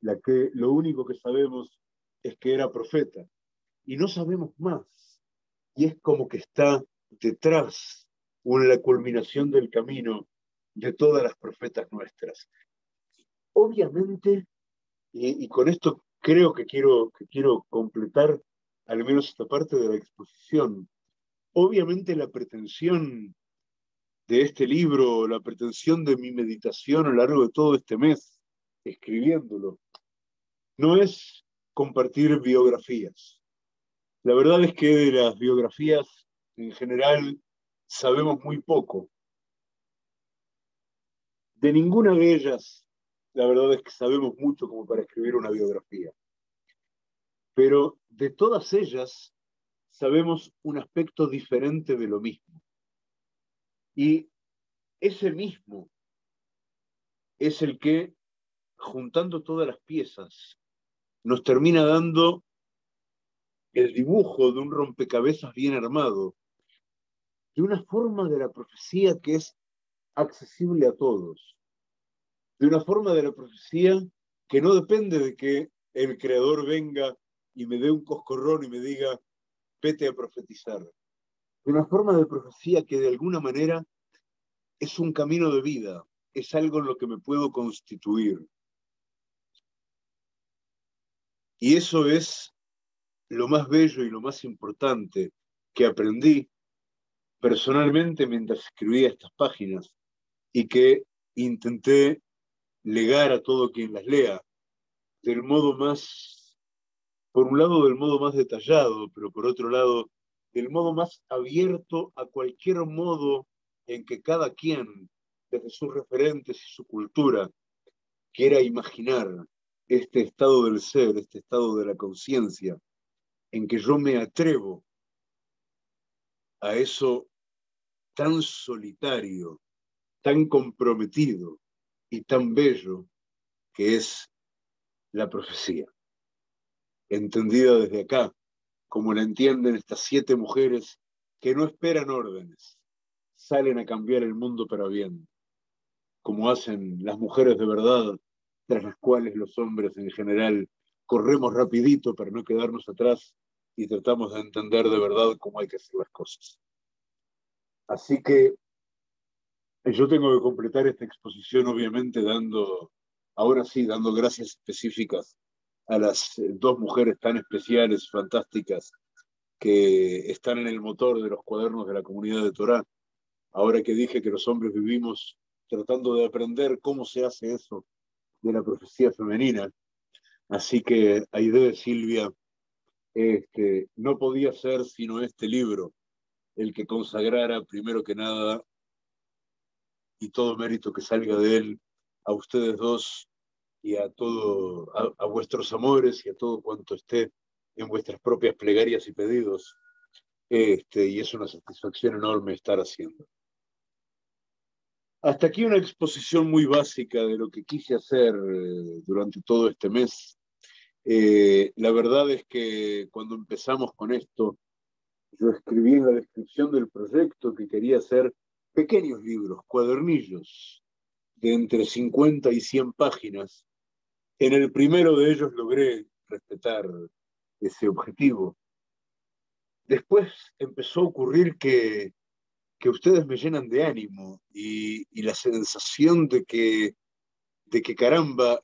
la que lo único que sabemos es que era profeta, y no sabemos más, y es como que está detrás, o en la culminación del camino de todas las profetas nuestras. Obviamente, y, y con esto creo que quiero, que quiero completar al menos esta parte de la exposición. Obviamente la pretensión de este libro, la pretensión de mi meditación a lo largo de todo este mes, escribiéndolo, no es compartir biografías. La verdad es que de las biografías, en general, sabemos muy poco. De ninguna de ellas, la verdad es que sabemos mucho como para escribir una biografía. Pero de todas ellas sabemos un aspecto diferente de lo mismo. Y ese mismo es el que, juntando todas las piezas, nos termina dando el dibujo de un rompecabezas bien armado, de una forma de la profecía que es accesible a todos, de una forma de la profecía que no depende de que el creador venga y me dé un coscorrón y me diga, vete a profetizar. De una forma de profecía que de alguna manera es un camino de vida, es algo en lo que me puedo constituir. Y eso es lo más bello y lo más importante que aprendí personalmente mientras escribía estas páginas y que intenté legar a todo quien las lea, del modo más, por un lado del modo más detallado, pero por otro lado del modo más abierto a cualquier modo en que cada quien, desde sus referentes y su cultura, quiera imaginar este estado del ser, este estado de la conciencia, en que yo me atrevo a eso tan solitario, tan comprometido y tan bello que es la profecía, entendida desde acá, como la entienden estas siete mujeres que no esperan órdenes, salen a cambiar el mundo para bien, como hacen las mujeres de verdad, tras las cuales los hombres en general corremos rapidito para no quedarnos atrás y tratamos de entender de verdad cómo hay que hacer las cosas. Así que yo tengo que completar esta exposición, obviamente, dando, ahora sí, dando gracias específicas a las dos mujeres tan especiales, fantásticas, que están en el motor de los cuadernos de la comunidad de Torá. Ahora que dije que los hombres vivimos tratando de aprender cómo se hace eso de la profecía femenina. Así que, Aide, Silvia, este, no podía ser sino este libro el que consagrara primero que nada, y todo mérito que salga de él, a ustedes dos y a, todo, a, a vuestros amores y a todo cuanto esté en vuestras propias plegarias y pedidos. Este, y es una satisfacción enorme estar haciendo. Hasta aquí una exposición muy básica de lo que quise hacer eh, durante todo este mes. Eh, la verdad es que cuando empezamos con esto, yo escribí en la descripción del proyecto que quería hacer pequeños libros, cuadernillos, de entre cincuenta y cien páginas. En el primero de ellos logré respetar ese objetivo. Después empezó a ocurrir que, que ustedes me llenan de ánimo y, y la sensación de que, de que, caramba,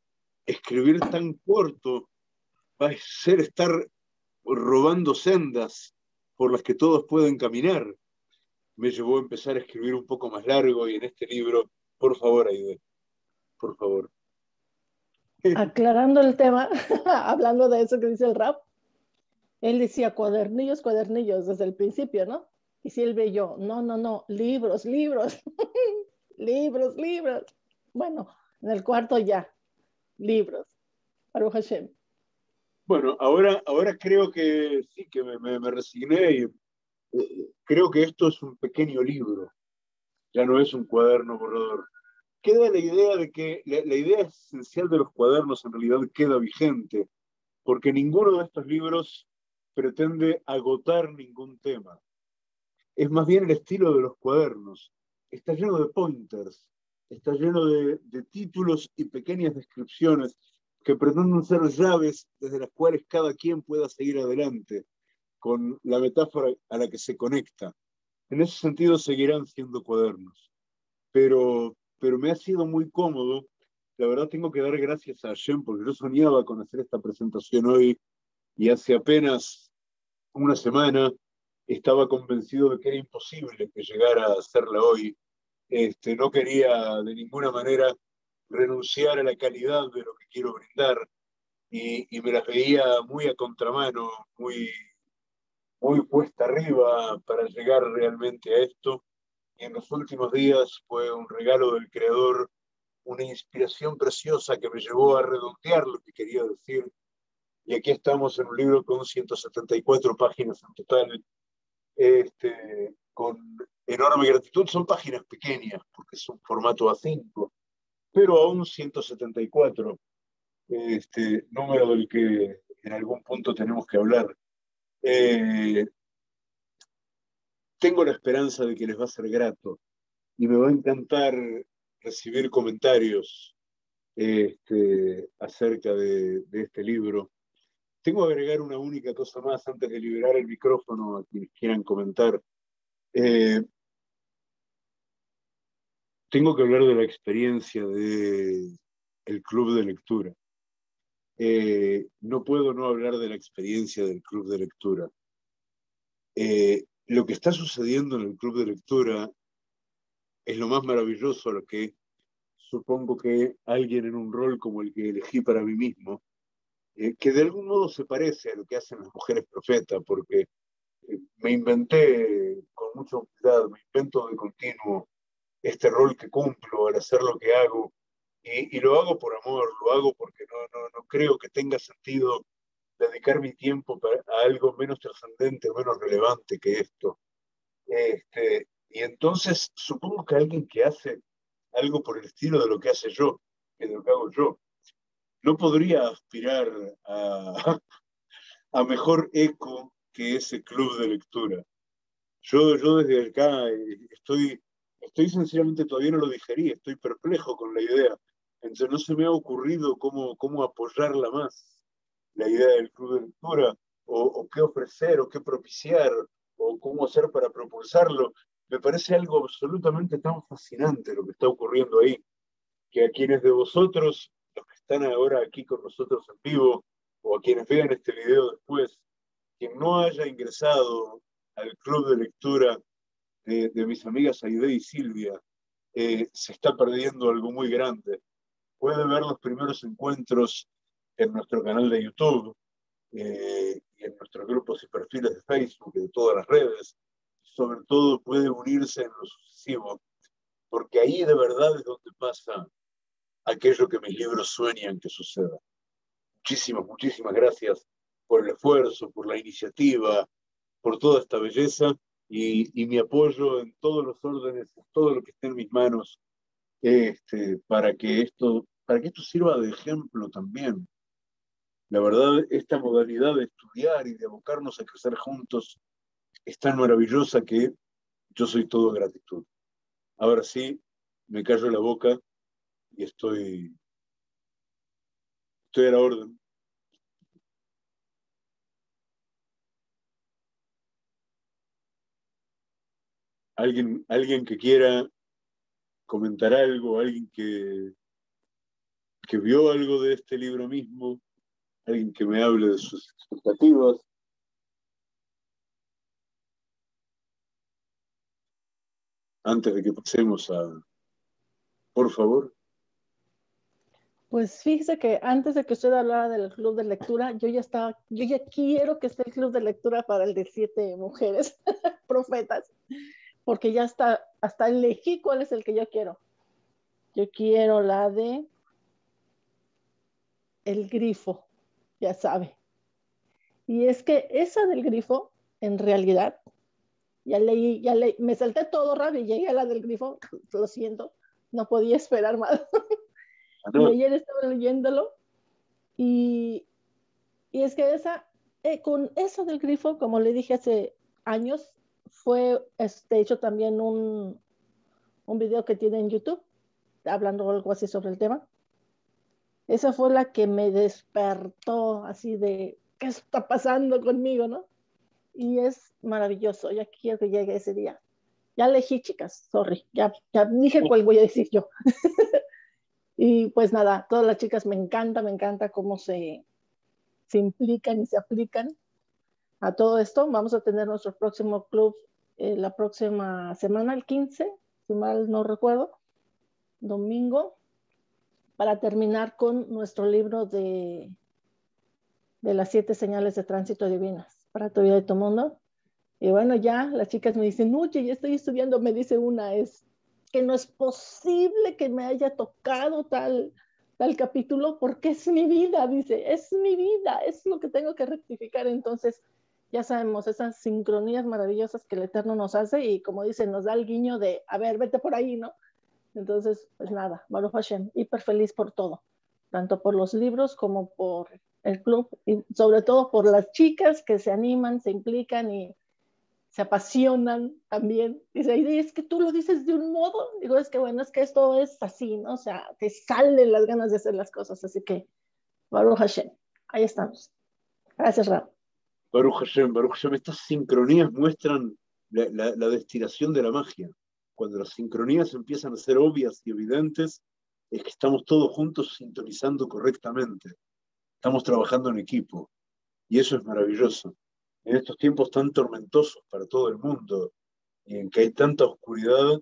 escribir tan corto va a ser estar robando sendas por las que todos pueden caminar. Me llevó a empezar a escribir un poco más largo y en este libro, por favor, Aide, por favor. Aclarando el tema, hablando de eso que dice el rap, él decía cuadernillos, cuadernillos desde el principio, ¿no? Y Silvia y yo, no, no, no, libros, libros, libros, libros. Bueno, en el cuarto ya, libros. Baruch Hashem. Bueno, ahora, ahora creo que sí, que me, me, me resigné y eh, creo que esto es un pequeño libro, ya no es un cuaderno borrador. Queda la idea de que, la, la idea esencial de los cuadernos en realidad queda vigente, porque ninguno de estos libros pretende agotar ningún tema. Es más bien el estilo de los cuadernos. Está lleno de pointers, está lleno de, de títulos y pequeñas descripciones que pretenden ser llaves desde las cuales cada quien pueda seguir adelante con la metáfora a la que se conecta. En ese sentido seguirán siendo cuadernos. Pero, pero me ha sido muy cómodo. La verdad tengo que dar gracias a Hashem porque yo soñaba con hacer esta presentación hoy y hace apenas una semana estaba convencido de que era imposible que llegara a hacerla hoy. Este, no quería de ninguna manera renunciar a la calidad de lo que quiero brindar y, y me las veía muy a contramano, muy, muy puesta arriba para llegar realmente a esto. Y en los últimos días fue un regalo del Creador, una inspiración preciosa que me llevó a redondear lo que quería decir. Y aquí estamos en un libro con ciento setenta y cuatro páginas en total. Este, con enorme gratitud, son páginas pequeñas, porque es un formato A cinco, pero a un ciento setenta y cuatro, este, número del que en algún punto tenemos que hablar. Eh, tengo la esperanza de que les va a ser grato y me va a encantar recibir comentarios este, acerca de, de este libro. Tengo que agregar una única cosa más antes de liberar el micrófono a quienes quieran comentar. Eh, tengo que hablar de la experiencia del del club de lectura. Eh, no puedo no hablar de la experiencia del club de lectura. Eh, lo que está sucediendo en el club de lectura es lo más maravilloso a lo que supongo que alguien en un rol como el que elegí para mí mismo, Eh, que de algún modo se parece a lo que hacen las mujeres profetas, porque eh, me inventé con mucha humildad, me invento de continuo este rol que cumplo al hacer lo que hago, y, y lo hago por amor, lo hago porque no, no, no creo que tenga sentido dedicar mi tiempo para, a algo menos trascendente, menos relevante que esto. Este, y entonces supongo que alguien que hace algo por el estilo de lo que hace yo, que de lo que hago yo, no podría aspirar a, a mejor eco que ese club de lectura. Yo, yo desde acá estoy, estoy sinceramente, todavía no lo digerí, estoy perplejo con la idea. Entonces no se me ha ocurrido cómo, cómo apoyarla más, la idea del club de lectura, o, o qué ofrecer, o qué propiciar, o cómo hacer para propulsarlo. Me parece algo absolutamente tan fascinante lo que está ocurriendo ahí, que a quienes de vosotros están ahora aquí con nosotros en vivo, o a quienes vean este video después, quien no haya ingresado al club de lectura de, de mis amigas Aide y Silvia, eh, se está perdiendo algo muy grande. Puede ver los primeros encuentros en nuestro canal de YouTube, eh, y en nuestros grupos y perfiles de Facebook y de todas las redes. Sobre todo puede unirse en lo sucesivo, porque ahí de verdad es donde pasa aquello que mis libros sueñan que suceda. Muchísimas, muchísimas gracias por el esfuerzo, por la iniciativa, por toda esta belleza y, y mi apoyo en todos los órdenes, todo lo que esté en mis manos, este, para, que esto, para que esto sirva de ejemplo también. La verdad, esta modalidad de estudiar y de abocarnos a crecer juntos es tan maravillosa que yo soy todo gratitud. Ahora sí, me callo la boca. Y estoy, estoy a la orden. Alguien, alguien que quiera comentar algo, alguien que, que vio algo de este libro mismo, alguien que me hable de sus expectativas. Antes de que pasemos a... Por favor. Pues fíjese que antes de que usted hablara del club de lectura, yo ya estaba, yo ya quiero que esté el club de lectura para el de siete mujeres profetas, porque ya está, hasta elegí cuál es el que yo quiero. Yo quiero la de El Grifo, ya sabe. Y es que esa del Grifo, en realidad, ya leí, ya leí, me salté todo rápido y llegué a la del Grifo, lo siento, no podía esperar más. Y ayer estaba leyéndolo y, y es que esa, eh, con eso del Grifo, como le dije hace años, fue este, hecho también un, un video que tiene en YouTube, hablando algo así sobre el tema. Esa fue la que me despertó así de, ¿qué está pasando conmigo, no? Y es maravilloso, ya quiero que llegue ese día. Ya elegí, chicas, sorry, ya, ya dije cuál voy a decir yo. Y pues nada, todas las chicas me encanta, me encanta cómo se, se implican y se aplican a todo esto. Vamos a tener nuestro próximo club eh, la próxima semana, el quince, si mal no recuerdo, domingo, para terminar con nuestro libro de, de las siete señales de tránsito divinas para tu vida y tu mundo. Y bueno, ya las chicas me dicen, oye, ya estoy estudiando, me dice una, es... que no es posible que me haya tocado tal, tal capítulo porque es mi vida, dice, es mi vida, es lo que tengo que rectificar. Entonces, ya sabemos, esas sincronías maravillosas que el Eterno nos hace y como dice, nos da el guiño de, a ver, vete por ahí, ¿no? Entonces, pues nada, Baruch Hashem, hiper feliz por todo, tanto por los libros como por el club y sobre todo por las chicas que se animan, se implican y se apasionan también. Dice, es que tú lo dices de un modo. Digo, es que bueno, es que esto es así, ¿no? O sea, te salen las ganas de hacer las cosas. Así que, Baruch Hashem, ahí estamos. Gracias, Rab. Baruch Hashem, Baruch Hashem, estas sincronías muestran la, la, la destilación de la magia. Cuando las sincronías empiezan a ser obvias y evidentes, es que estamos todos juntos sintonizando correctamente. Estamos trabajando en equipo. Y eso es maravilloso. En estos tiempos tan tormentosos para todo el mundo y en que hay tanta oscuridad,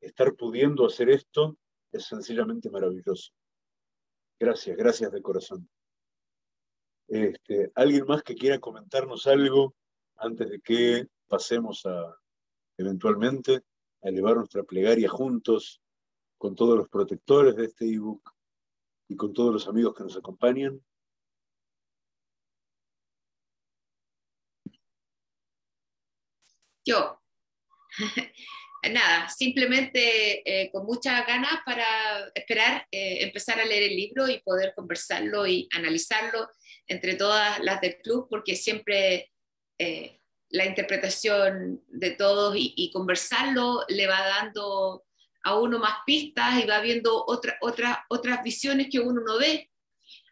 estar pudiendo hacer esto es sencillamente maravilloso. Gracias, gracias de corazón. Este, ¿alguien más que quiera comentarnos algo antes de que pasemos a, eventualmente, a elevar nuestra plegaria juntos con todos los protectores de este ebook y con todos los amigos que nos acompañan? Yo, nada, simplemente eh, con muchas ganas para esperar eh, empezar a leer el libro y poder conversarlo y analizarlo entre todas las del club, porque siempre eh, la interpretación de todos y, y conversarlo le va dando a uno más pistas y va viendo otra, otra, otras visiones que uno no ve.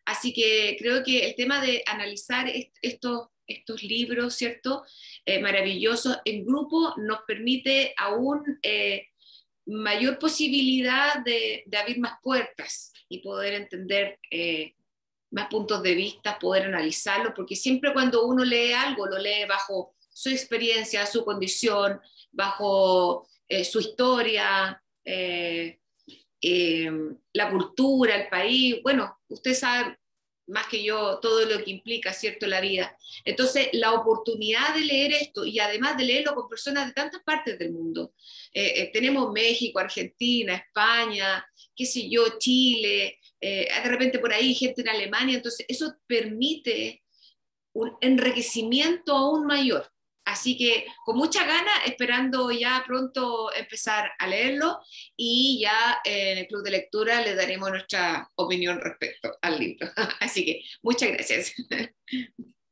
Así que creo que el tema de analizar est- estos estos libros, ¿cierto? Eh, maravillosos en grupo, nos permite aún eh, mayor posibilidad de, de abrir más puertas y poder entender eh, más puntos de vista, poder analizarlo, porque siempre cuando uno lee algo, lo lee bajo su experiencia, su condición, bajo eh, su historia, eh, eh, la cultura, el país. Bueno, usted sabe más que yo todo lo que implica, ¿cierto?, la vida. Entonces, la oportunidad de leer esto, y además de leerlo con personas de tantas partes del mundo, eh, eh, tenemos México, Argentina, España, qué sé yo, Chile, eh, de repente por ahí gente en Alemania, entonces eso permite un enriquecimiento aún mayor. Así que con mucha gana, esperando ya pronto empezar a leerlo, y ya en el club de lectura le daremos nuestra opinión respecto al libro. Así que muchas gracias.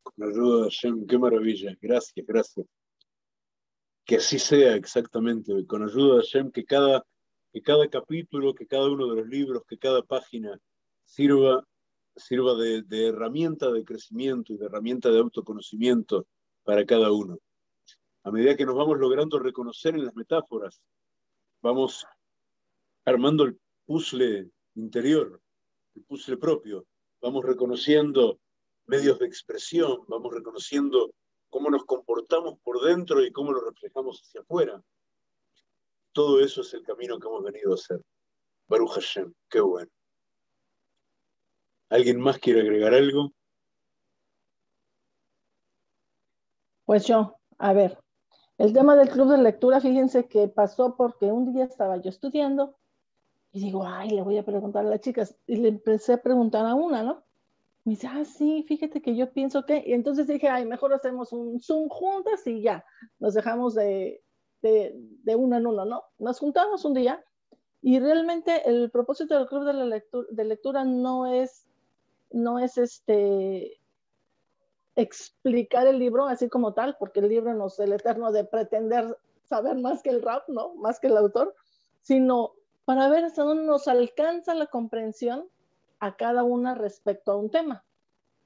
Con ayuda de Hashem, qué maravilla. Gracias, gracias. Que así sea exactamente. Con ayuda de Hashem, que cada, que cada capítulo, que cada uno de los libros, que cada página sirva, sirva de, de herramienta de crecimiento y de herramienta de autoconocimiento para cada uno. A medida que nos vamos logrando reconocer en las metáforas, vamos armando el puzzle interior, el puzzle propio, vamos reconociendo medios de expresión, vamos reconociendo cómo nos comportamos por dentro y cómo lo reflejamos hacia afuera. Todo eso es el camino que hemos venido a hacer. Baruch Hashem, qué bueno. ¿Alguien más quiere agregar algo? Pues yo, a ver, el tema del club de lectura, fíjense que pasó porque un día estaba yo estudiando y digo, ay, le voy a preguntar a las chicas. Y le empecé a preguntar a una, ¿no? Me dice, ah, sí, fíjate que yo pienso que... Y entonces dije, ay, mejor hacemos un Zoom juntas y ya, nos dejamos de, de, de uno en uno, ¿no? Nos juntamos un día y realmente el propósito del club de, la lectura, de lectura no es, no es este... explicar el libro así como tal, porque el libro no es el eterno de pretender saber más que el rap, ¿no? Más que el autor, sino para ver hasta dónde nos alcanza la comprensión a cada una respecto a un tema,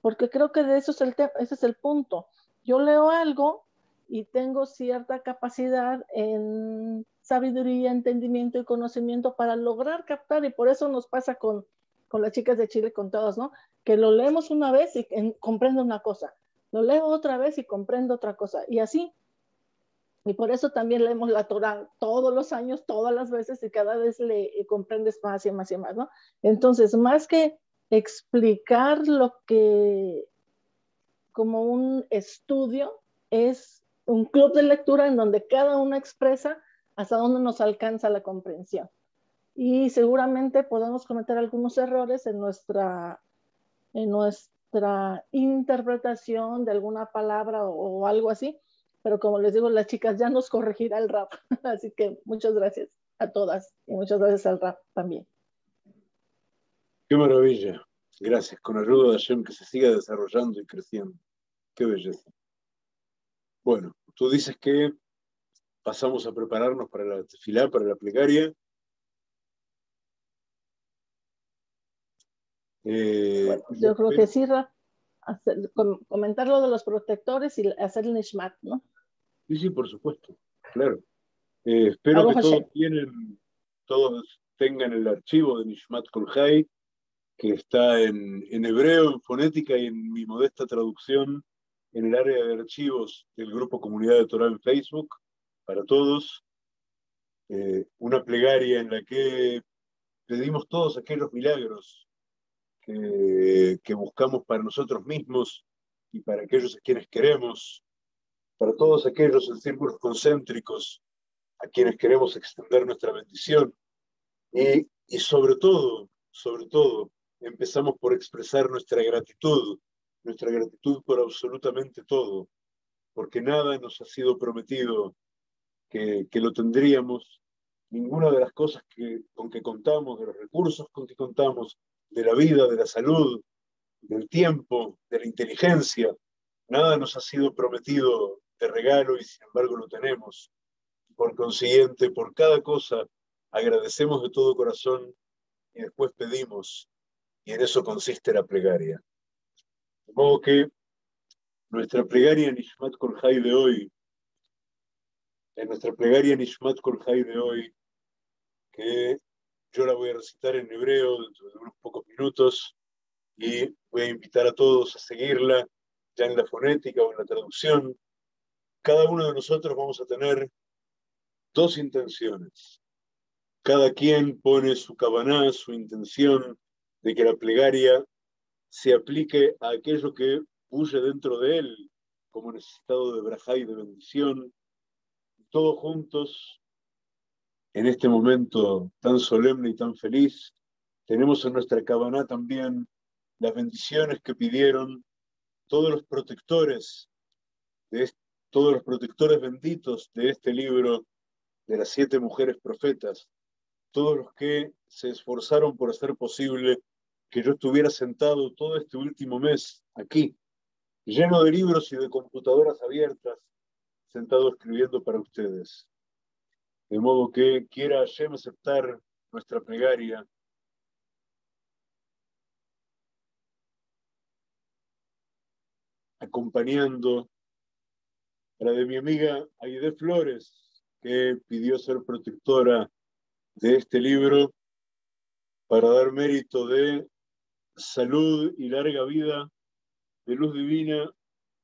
porque creo que de eso es el tema, ese es el punto. Yo leo algo y tengo cierta capacidad en sabiduría, entendimiento y conocimiento para lograr captar, y por eso nos pasa con con las chicas de Chile, con todas, ¿no? Que lo leemos una vez y en, comprendo una cosa, lo leo otra vez y comprendo otra cosa, y así. Y por eso también leemos la Torá todos los años, todas las veces, y cada vez le comprendes más y más y más, ¿no? Entonces, más que explicar lo que, como un estudio, es un club de lectura en donde cada uno expresa hasta dónde nos alcanza la comprensión. Y seguramente podemos cometer algunos errores en nuestra, en nuestra interpretación de alguna palabra o, o algo así. Pero como les digo, las chicas ya nos corregirá el rap. Así que muchas gracias. a todas y muchas gracias al Rab también. Qué maravilla. Gracias. Con ayuda de Hashem que se siga desarrollando y creciendo. Qué belleza. Bueno, tú dices que pasamos a prepararnos para la tefilá, para la plegaria. Eh, bueno, yo creo que sí, Rab. Hacer, comentar lo de los protectores y hacer el nishmat, ¿no? Sí, sí, por supuesto, claro. Eh, espero Algo que Hashem. todos tienen, todos tengan el archivo de Nishmat Kol Hai, que está en, en hebreo, en fonética y en mi modesta traducción en el área de archivos del grupo Comunidad de Torá en Facebook, para todos. Eh, una plegaria en la que pedimos todos aquellos milagros Que, que buscamos para nosotros mismos y para aquellos a quienes queremos, para todos aquellos en círculos concéntricos a quienes queremos extender nuestra bendición. Y, y sobre todo, sobre todo, empezamos por expresar nuestra gratitud, nuestra gratitud por absolutamente todo, porque nada nos ha sido prometido que, que lo tendríamos, ninguna de las cosas que, con que contamos, de los recursos con que contamos, de la vida, de la salud, del tiempo, de la inteligencia. Nada nos ha sido prometido de regalo y sin embargo lo tenemos. Por consiguiente, por cada cosa agradecemos de todo corazón y después pedimos. Y en eso consiste la plegaria. De modo que nuestra plegaria Nishmat Kol Hai de hoy, en nuestra plegaria Nishmat Kol Hai de hoy, que yo la voy a recitar en hebreo dentro de unos pocos minutos y voy a invitar a todos a seguirla ya en la fonética o en la traducción. Cada uno de nosotros vamos a tener dos intenciones. Cada quien pone su kavaná, su intención de que la plegaria se aplique a aquello que huye dentro de él, como necesitado de brajá y de bendición. Todos juntos, en este momento tan solemne y tan feliz, tenemos en nuestra cabaná también las bendiciones que pidieron todos los protectores, de este, todos los protectores benditos de este libro de las siete mujeres profetas, todos los que se esforzaron por hacer posible que yo estuviera sentado todo este último mes aquí, lleno de libros y de computadoras abiertas, sentado escribiendo para ustedes. De modo que quiera Hashem aceptar nuestra plegaria. Acompañando a la de mi amiga Aide Flores, que pidió ser protectora de este libro para dar mérito de salud y larga vida de luz divina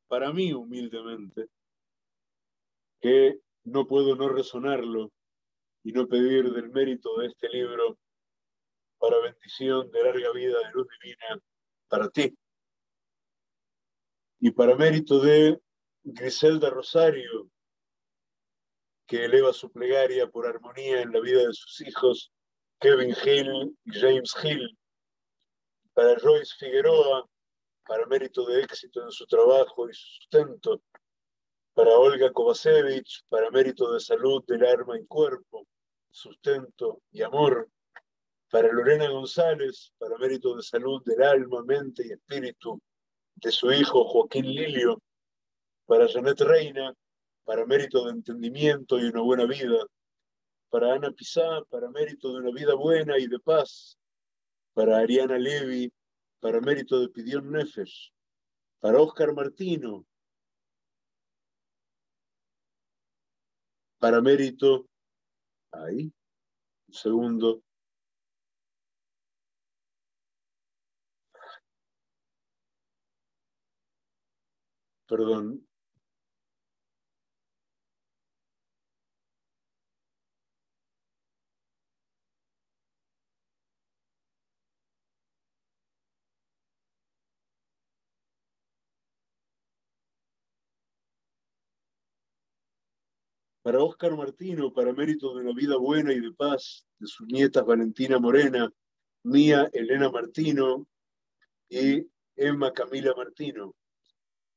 para mí humildemente. Que no puedo no resonarlo y no pedir del mérito de este libro para bendición de larga vida de luz divina para ti. Y para mérito de Griselda Rosario, que eleva su plegaria por armonía en la vida de sus hijos, Kevin Hill y James Hill. Para Joyce Figueroa, para mérito de éxito en su trabajo y su sustento. Para Olga Kovacevic, para mérito de salud del alma y cuerpo, sustento y amor. Para Lorena González, para mérito de salud del alma, mente y espíritu de su hijo Joaquín Lilio. Para Janet Reina, para mérito de entendimiento y una buena vida. Para Ana Pizá, para mérito de una vida buena y de paz. Para Ariana Levy, para mérito de Pidión Nefesh. Para Óscar Martino, para mérito, ahí, un segundo, perdón, para Óscar Martino, para mérito de una vida buena y de paz, de sus nietas Valentina Morena, Mía Elena Martino y Emma Camila Martino.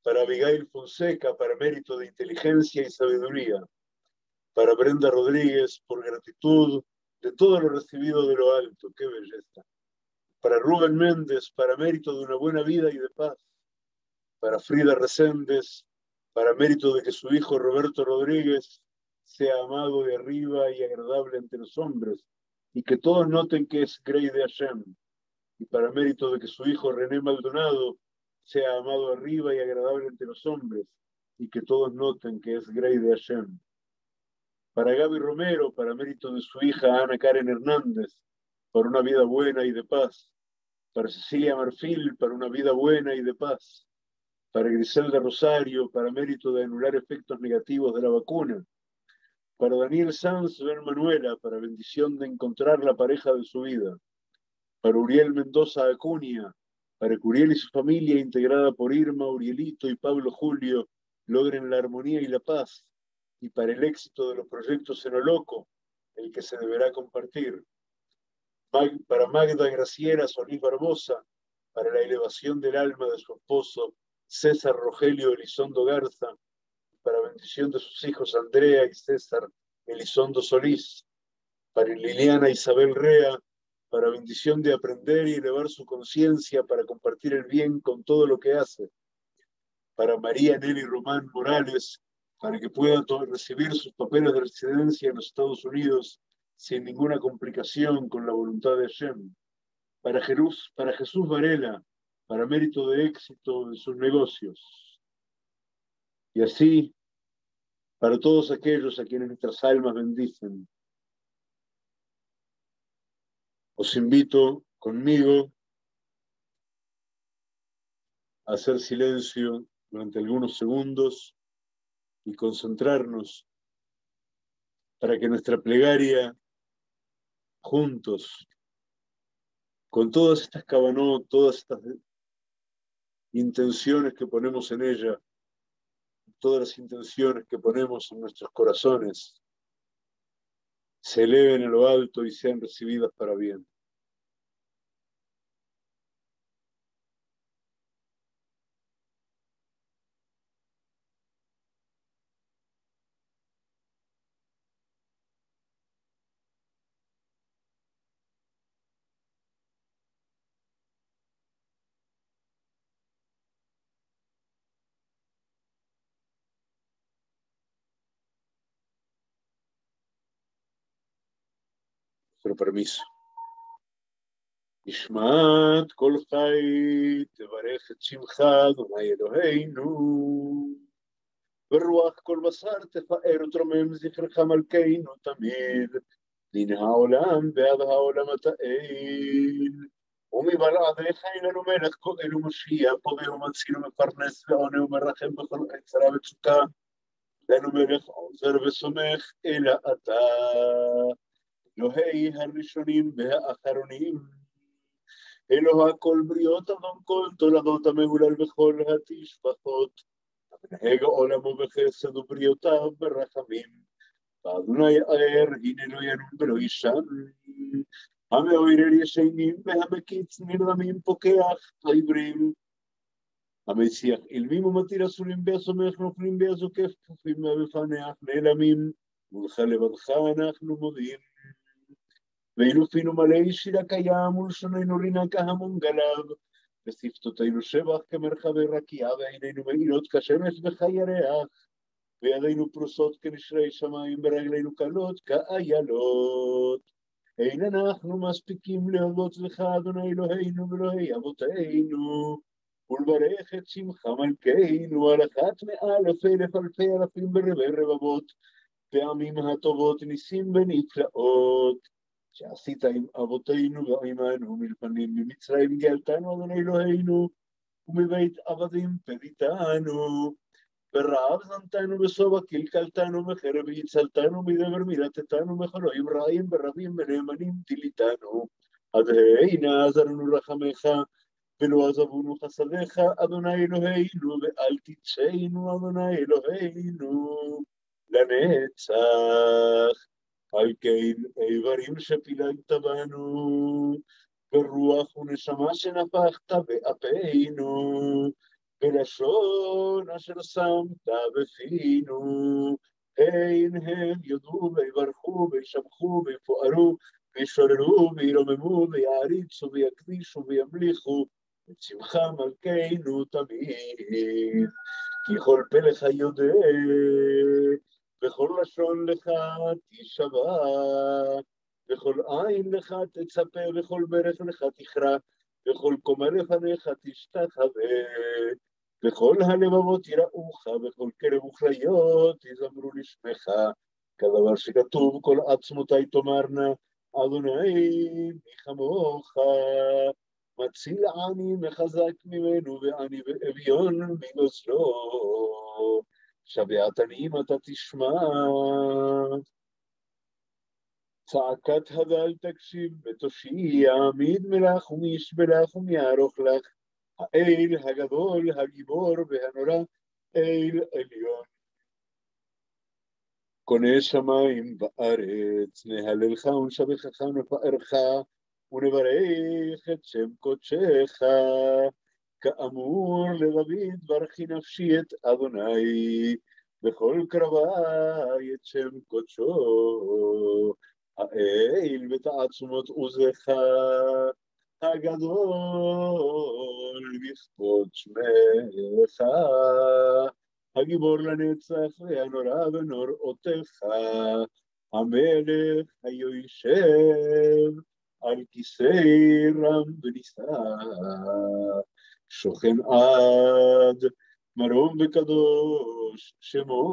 Para Abigail Fonseca, para mérito de inteligencia y sabiduría. para Brenda Rodríguez por gratitud de todo lo recibido de lo alto, qué belleza. Para Rubén Méndez, para mérito de una buena vida y de paz. Para Frida Reséndez, para mérito de que su hijo Roberto Rodríguez sea amado de arriba y agradable entre los hombres, y que todos noten que es Grey de Hashem. Y para mérito de que su hijo René Maldonado sea amado arriba y agradable entre los hombres, y que todos noten que es Grey de Hashem. Para Gaby Romero, para mérito de su hija Ana Karen Hernández, para una vida buena y de paz. Para Cecilia Marfil, para una vida buena y de paz. Para Griselda Rosario, para mérito de anular efectos negativos de la vacuna. Para Daniel Sanz Ben Manuela, para bendición de encontrar la pareja de su vida. Para Uriel Mendoza Acuña, para que Uriel y su familia, integrada por Irma, Urielito y Pablo Julio, logren la armonía y la paz. Y para el éxito de los proyectos en lo loco, el que se deberá compartir. Para Magda Graciela Solís Barbosa, para la elevación del alma de su esposo César Rogelio Elizondo Garza, para bendición de sus hijos Andrea y César Elizondo Solís, para Liliana Isabel Rea, para bendición de aprender y elevar su conciencia para compartir el bien con todo lo que hace, para María Nelly Román Morales, para que pueda recibir sus papeles de residencia en los Estados Unidos sin ninguna complicación, con la voluntad de Hashem. Para Jesús, para Jesús Varela, para mérito de éxito en sus negocios. Y así, para todos aquellos a quienes nuestras almas bendicen. Os invito conmigo a hacer silencio durante algunos segundos y concentrarnos para que nuestra plegaria juntos, con todas estas cabanot, todas estas intenciones que ponemos en ella, todas las intenciones que ponemos en nuestros corazones, se eleven a lo alto y sean recibidas para bien. Pero permiso. Ishmat kol chai tevarech et shimcha Adonai Eloheinu beruach kol basar tefa'er utromem zichrecha malkeinu tamid din haolam ve'ad haolam ata'ein umibar'adecha inanu melech ko'elu Moshiach podeu matzilu meparnes ve'oneu merachem bechol etzara v'tzuka lanu melech ozer v'somech ela atah אלוהי הראשונים והאחרונים, אלוה כל בריאות אדון כל תולדות המהולל בכל התשפחות, המנהג עולמו בחסד ובריאותיו ברחמים, ואדוני ער, הנה לא ינום ולא יישן, המעורר ישנים והמקיץ נרדמים פוקח העברים, המשיח אילמים ומתיר אסורים והסומך נופלים והזוקף כפופים מהמפנח נעלמים, מולך לבדך אנחנו מודים. ואילופינו מלא שירה קיים ולשוננו רינה כהמון גלב, ושפתותינו שבח כמרחבי רקיע, ועינינו מאירות כשמש וכירח, וידינו פרוסות כנשרי שמיים, ורגלינו קלות כאיילות. אין אנחנו מספיקים להודות לך, אדוני אלוהינו ואלוהי אבותינו, ולברך את שמך מלכנו על אחת מאלף אלף אלפי אלפים ברבי רבבות, פעמים הטובות ניסים ונפלאות. שעשית עם אבותינו ועמנו מלפנים, ממצרים גאלתנו אדוני אלוהינו, ומבית עבדים פדיתנו, ברעב זנתנו ושובע קלקלתנו, מחרב הצלתנו, מדבר מילתתנו, מחלואים רעים ורבים ונאמנים תליתנו. עד הנה עזרנו רחמך, ולא עזבונו חסדיך, אדוני אלוהינו, ואל תצאנו אדוני אלוהינו לנצח. על כן איברים שפילגת בנו, ברוח ונשמה שנפחת באפינו, בלשון אשר שמת בפינו, הם יודו ויברכו וישמחו ויפוארו וישוררו וירוממו ויעריצו ויקדישו וימליכו את שמך מלכנו תמיד, כי כל פה לך יודע וכל לשון לך תשבע, וכל עין לך תצפה וכל ברך לך תכרע, וכל קומה לפניך תשתחווה, וכל הלבבות יראוך, וכל קרב וכליות יזמרו לשמך, כדבר שכתוב, כל עצמותי תאמרנה, אדוני מחמוך, מציל עני מחזק ממנו, ועני ואביון מגוזלו, שביעת עניים אתה תשמע. צעקת הדל תקשיב ותושיע, מעיד מלך ומישבלך ומיערוך לך, האל הגדול, הגיבור והנורא, אל עליון. קונה שמיים בארץ, נהללך ונשבחך ונפארך, ונברך את שם קודשך. כאמור לדוד, ברכי נפשי את אדוני, בכל קרבי את שם קודשו, האל בתעצומות עוזך, הגדול בכבוד שמך, הגיבור לנצח והנורא בנוראותיך, המלך היושב על כיסא רם ונישא, שוכן עד מרום וקדוש שמו,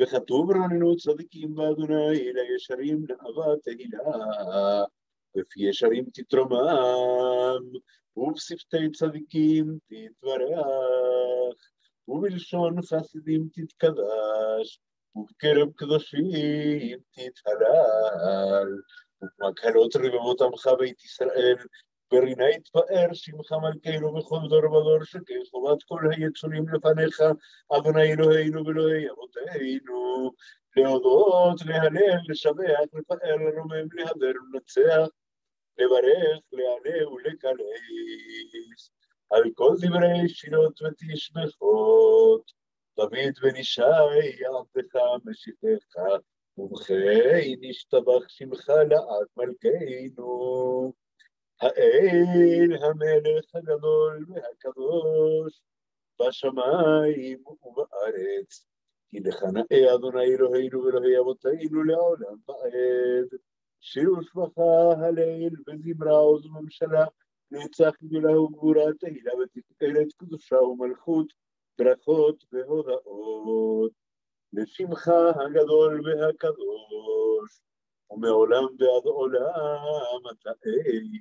וכתוב רננו צדיקים באדוני, לישרים נאווה תהילה, בפי ישרים תתרומם, ובשפתי צדיקים תתברך, ובלשון חסדים תתקדש, ובקרב קדושים תתהלל, ובמקהלות רבבות עמך בית ישראל, ברינה יתפאר שמך מלכנו בכל דור ודור, שכחובת כל היצורים לפניך, אדוני אלוהינו ואלוהי אבותינו, להודות, להלל, לשבח, לפאר, לרומם, להדר ולנצח, לברך, להעלה ולקלס, על כל דברי שירות ותשבחות, דוד בן ישי עבדך משיחך, ובכן ישתבח שמך לעד מלכנו, האל המלך הגדול והקדוש, בשמיים ובארץ. כי לך נאה אדוני אלוהינו ואלוהי אבותינו לעולם ועד, שיר ושבחה הלל וזמרה עוז ממשלה, נצח גדולה וגבורה, תהילה ותפארת, קדושה ומלכות, ברכות והודאות, לשמך הגדול והקדוש, ומעולם ועד עולם אתה אל.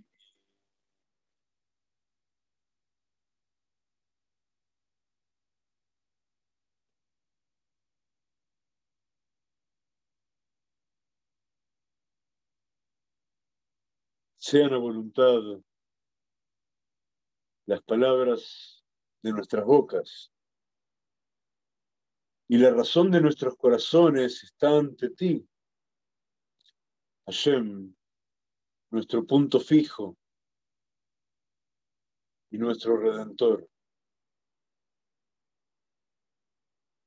Sean a voluntad las palabras de nuestras bocas y la razón de nuestros corazones está ante ti, Hashem, nuestro punto fijo y nuestro Redentor,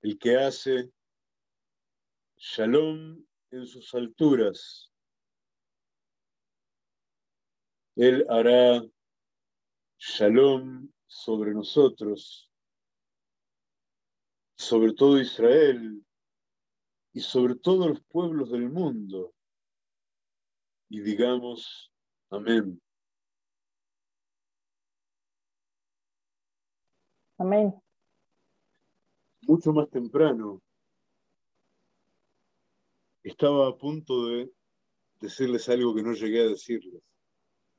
el que hace Shalom en sus alturas. Él hará Shalom sobre nosotros, sobre todo Israel y sobre todos los pueblos del mundo. Y digamos, amén. Amén. Mucho más temprano, estaba a punto de decirles algo que no llegué a decirles.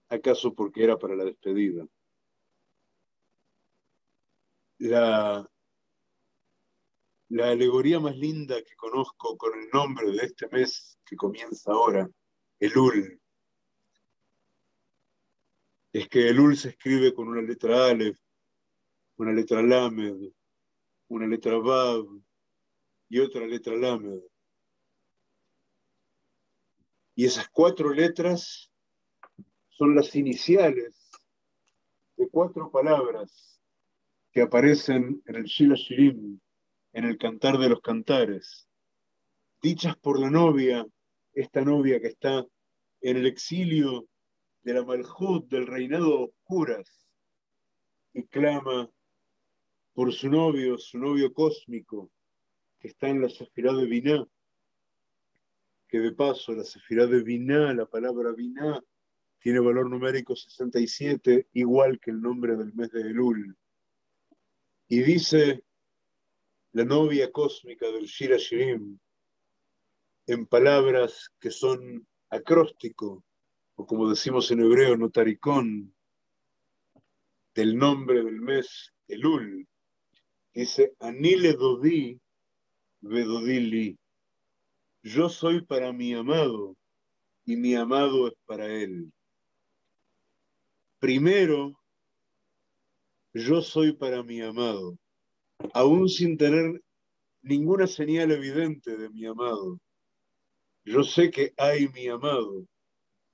¿Acaso porque era para la despedida? La, la alegoría más linda que conozco con el nombre de este mes que comienza ahora, Elul, es que Elul se escribe con una letra Alef, una letra Lamed, una letra Vav y otra letra Lamed. Y esas cuatro letras son las iniciales de cuatro palabras que aparecen en el Shir Hashirim, en el Cantar de los Cantares. dichas por la novia, esta novia que está en el exilio de la Malhut, del reinado de oscuras, y clama por su novio, su novio cósmico, que está en la sefirá de Biná, que de paso la sefirá de Biná, la palabra Biná, tiene valor numérico sesenta y siete, igual que el nombre del mes de Elul. Y dice la novia cósmica del Shir Hashirim, en palabras que son acróstico, o como decimos en hebreo, notaricón, del nombre del mes Elul. Dice, Anile Dodí Vedodili. Yo soy para mi amado, y mi amado es para él. Primero, yo soy para mi amado, aún sin tener ninguna señal evidente de mi amado. Yo sé que hay mi amado,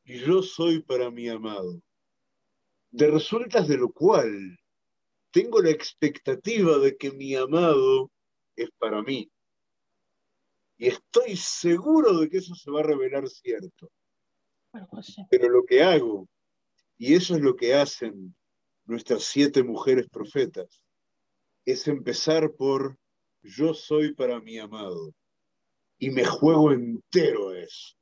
y yo soy para mi amado. De resultas de lo cual, tengo la expectativa de que mi amado es para mí. Y estoy seguro de que eso se va a revelar cierto. Pero lo que hago, y eso es lo que hacen nuestras siete mujeres profetas, es empezar por yo soy para mi amado, y me juego entero a eso,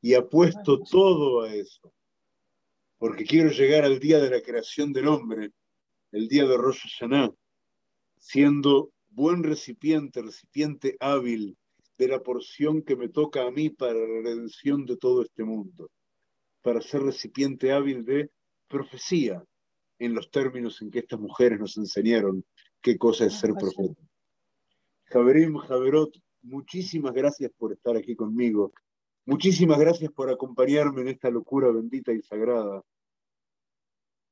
y apuesto todo a eso, porque quiero llegar al día de la creación del hombre, el día de Rosh Hashanah, siendo buen recipiente, recipiente hábil de la porción que me toca a mí para la redención de todo este mundo, para ser recipiente hábil de profecía, en los términos en que estas mujeres nos enseñaron qué cosa es ser profeta. Javerim, Javerot, muchísimas gracias por estar aquí conmigo. Muchísimas gracias por acompañarme en esta locura bendita y sagrada.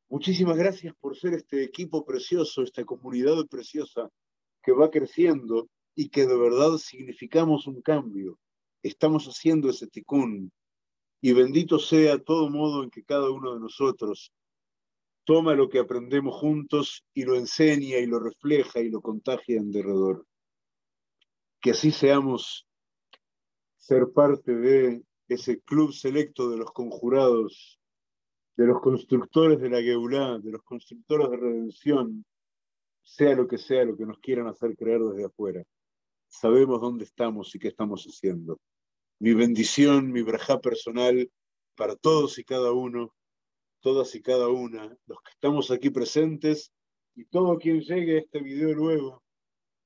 Muchísimas gracias por ser este equipo precioso, esta comunidad preciosa que va creciendo y que de verdad significamos un cambio. Estamos haciendo ese tikkun. Y bendito sea todo modo en que cada uno de nosotros toma lo que aprendemos juntos y lo enseña y lo refleja y lo contagia en derredor. Que así seamos ser parte de ese club selecto de los conjurados, de los constructores de la Geulá, de los constructores de redención, sea lo que sea lo que nos quieran hacer creer desde afuera. Sabemos dónde estamos y qué estamos haciendo. Mi bendición, mi brajá personal para todos y cada uno, todas y cada una, los que estamos aquí presentes y todo quien llegue a este video luego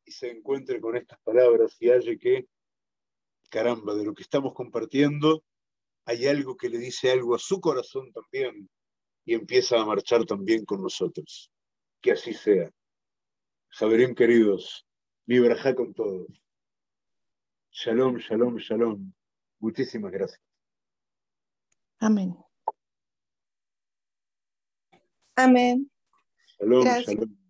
y se encuentre con estas palabras y halle que, caramba, de lo que estamos compartiendo hay algo que le dice algo a su corazón también y empieza a marchar también con nosotros. Que así sea. Javerim queridos, mi brajá con todos. Shalom, shalom, shalom. Muchísimas gracias. Amén. Amén. Shalom, gracias. Shalom.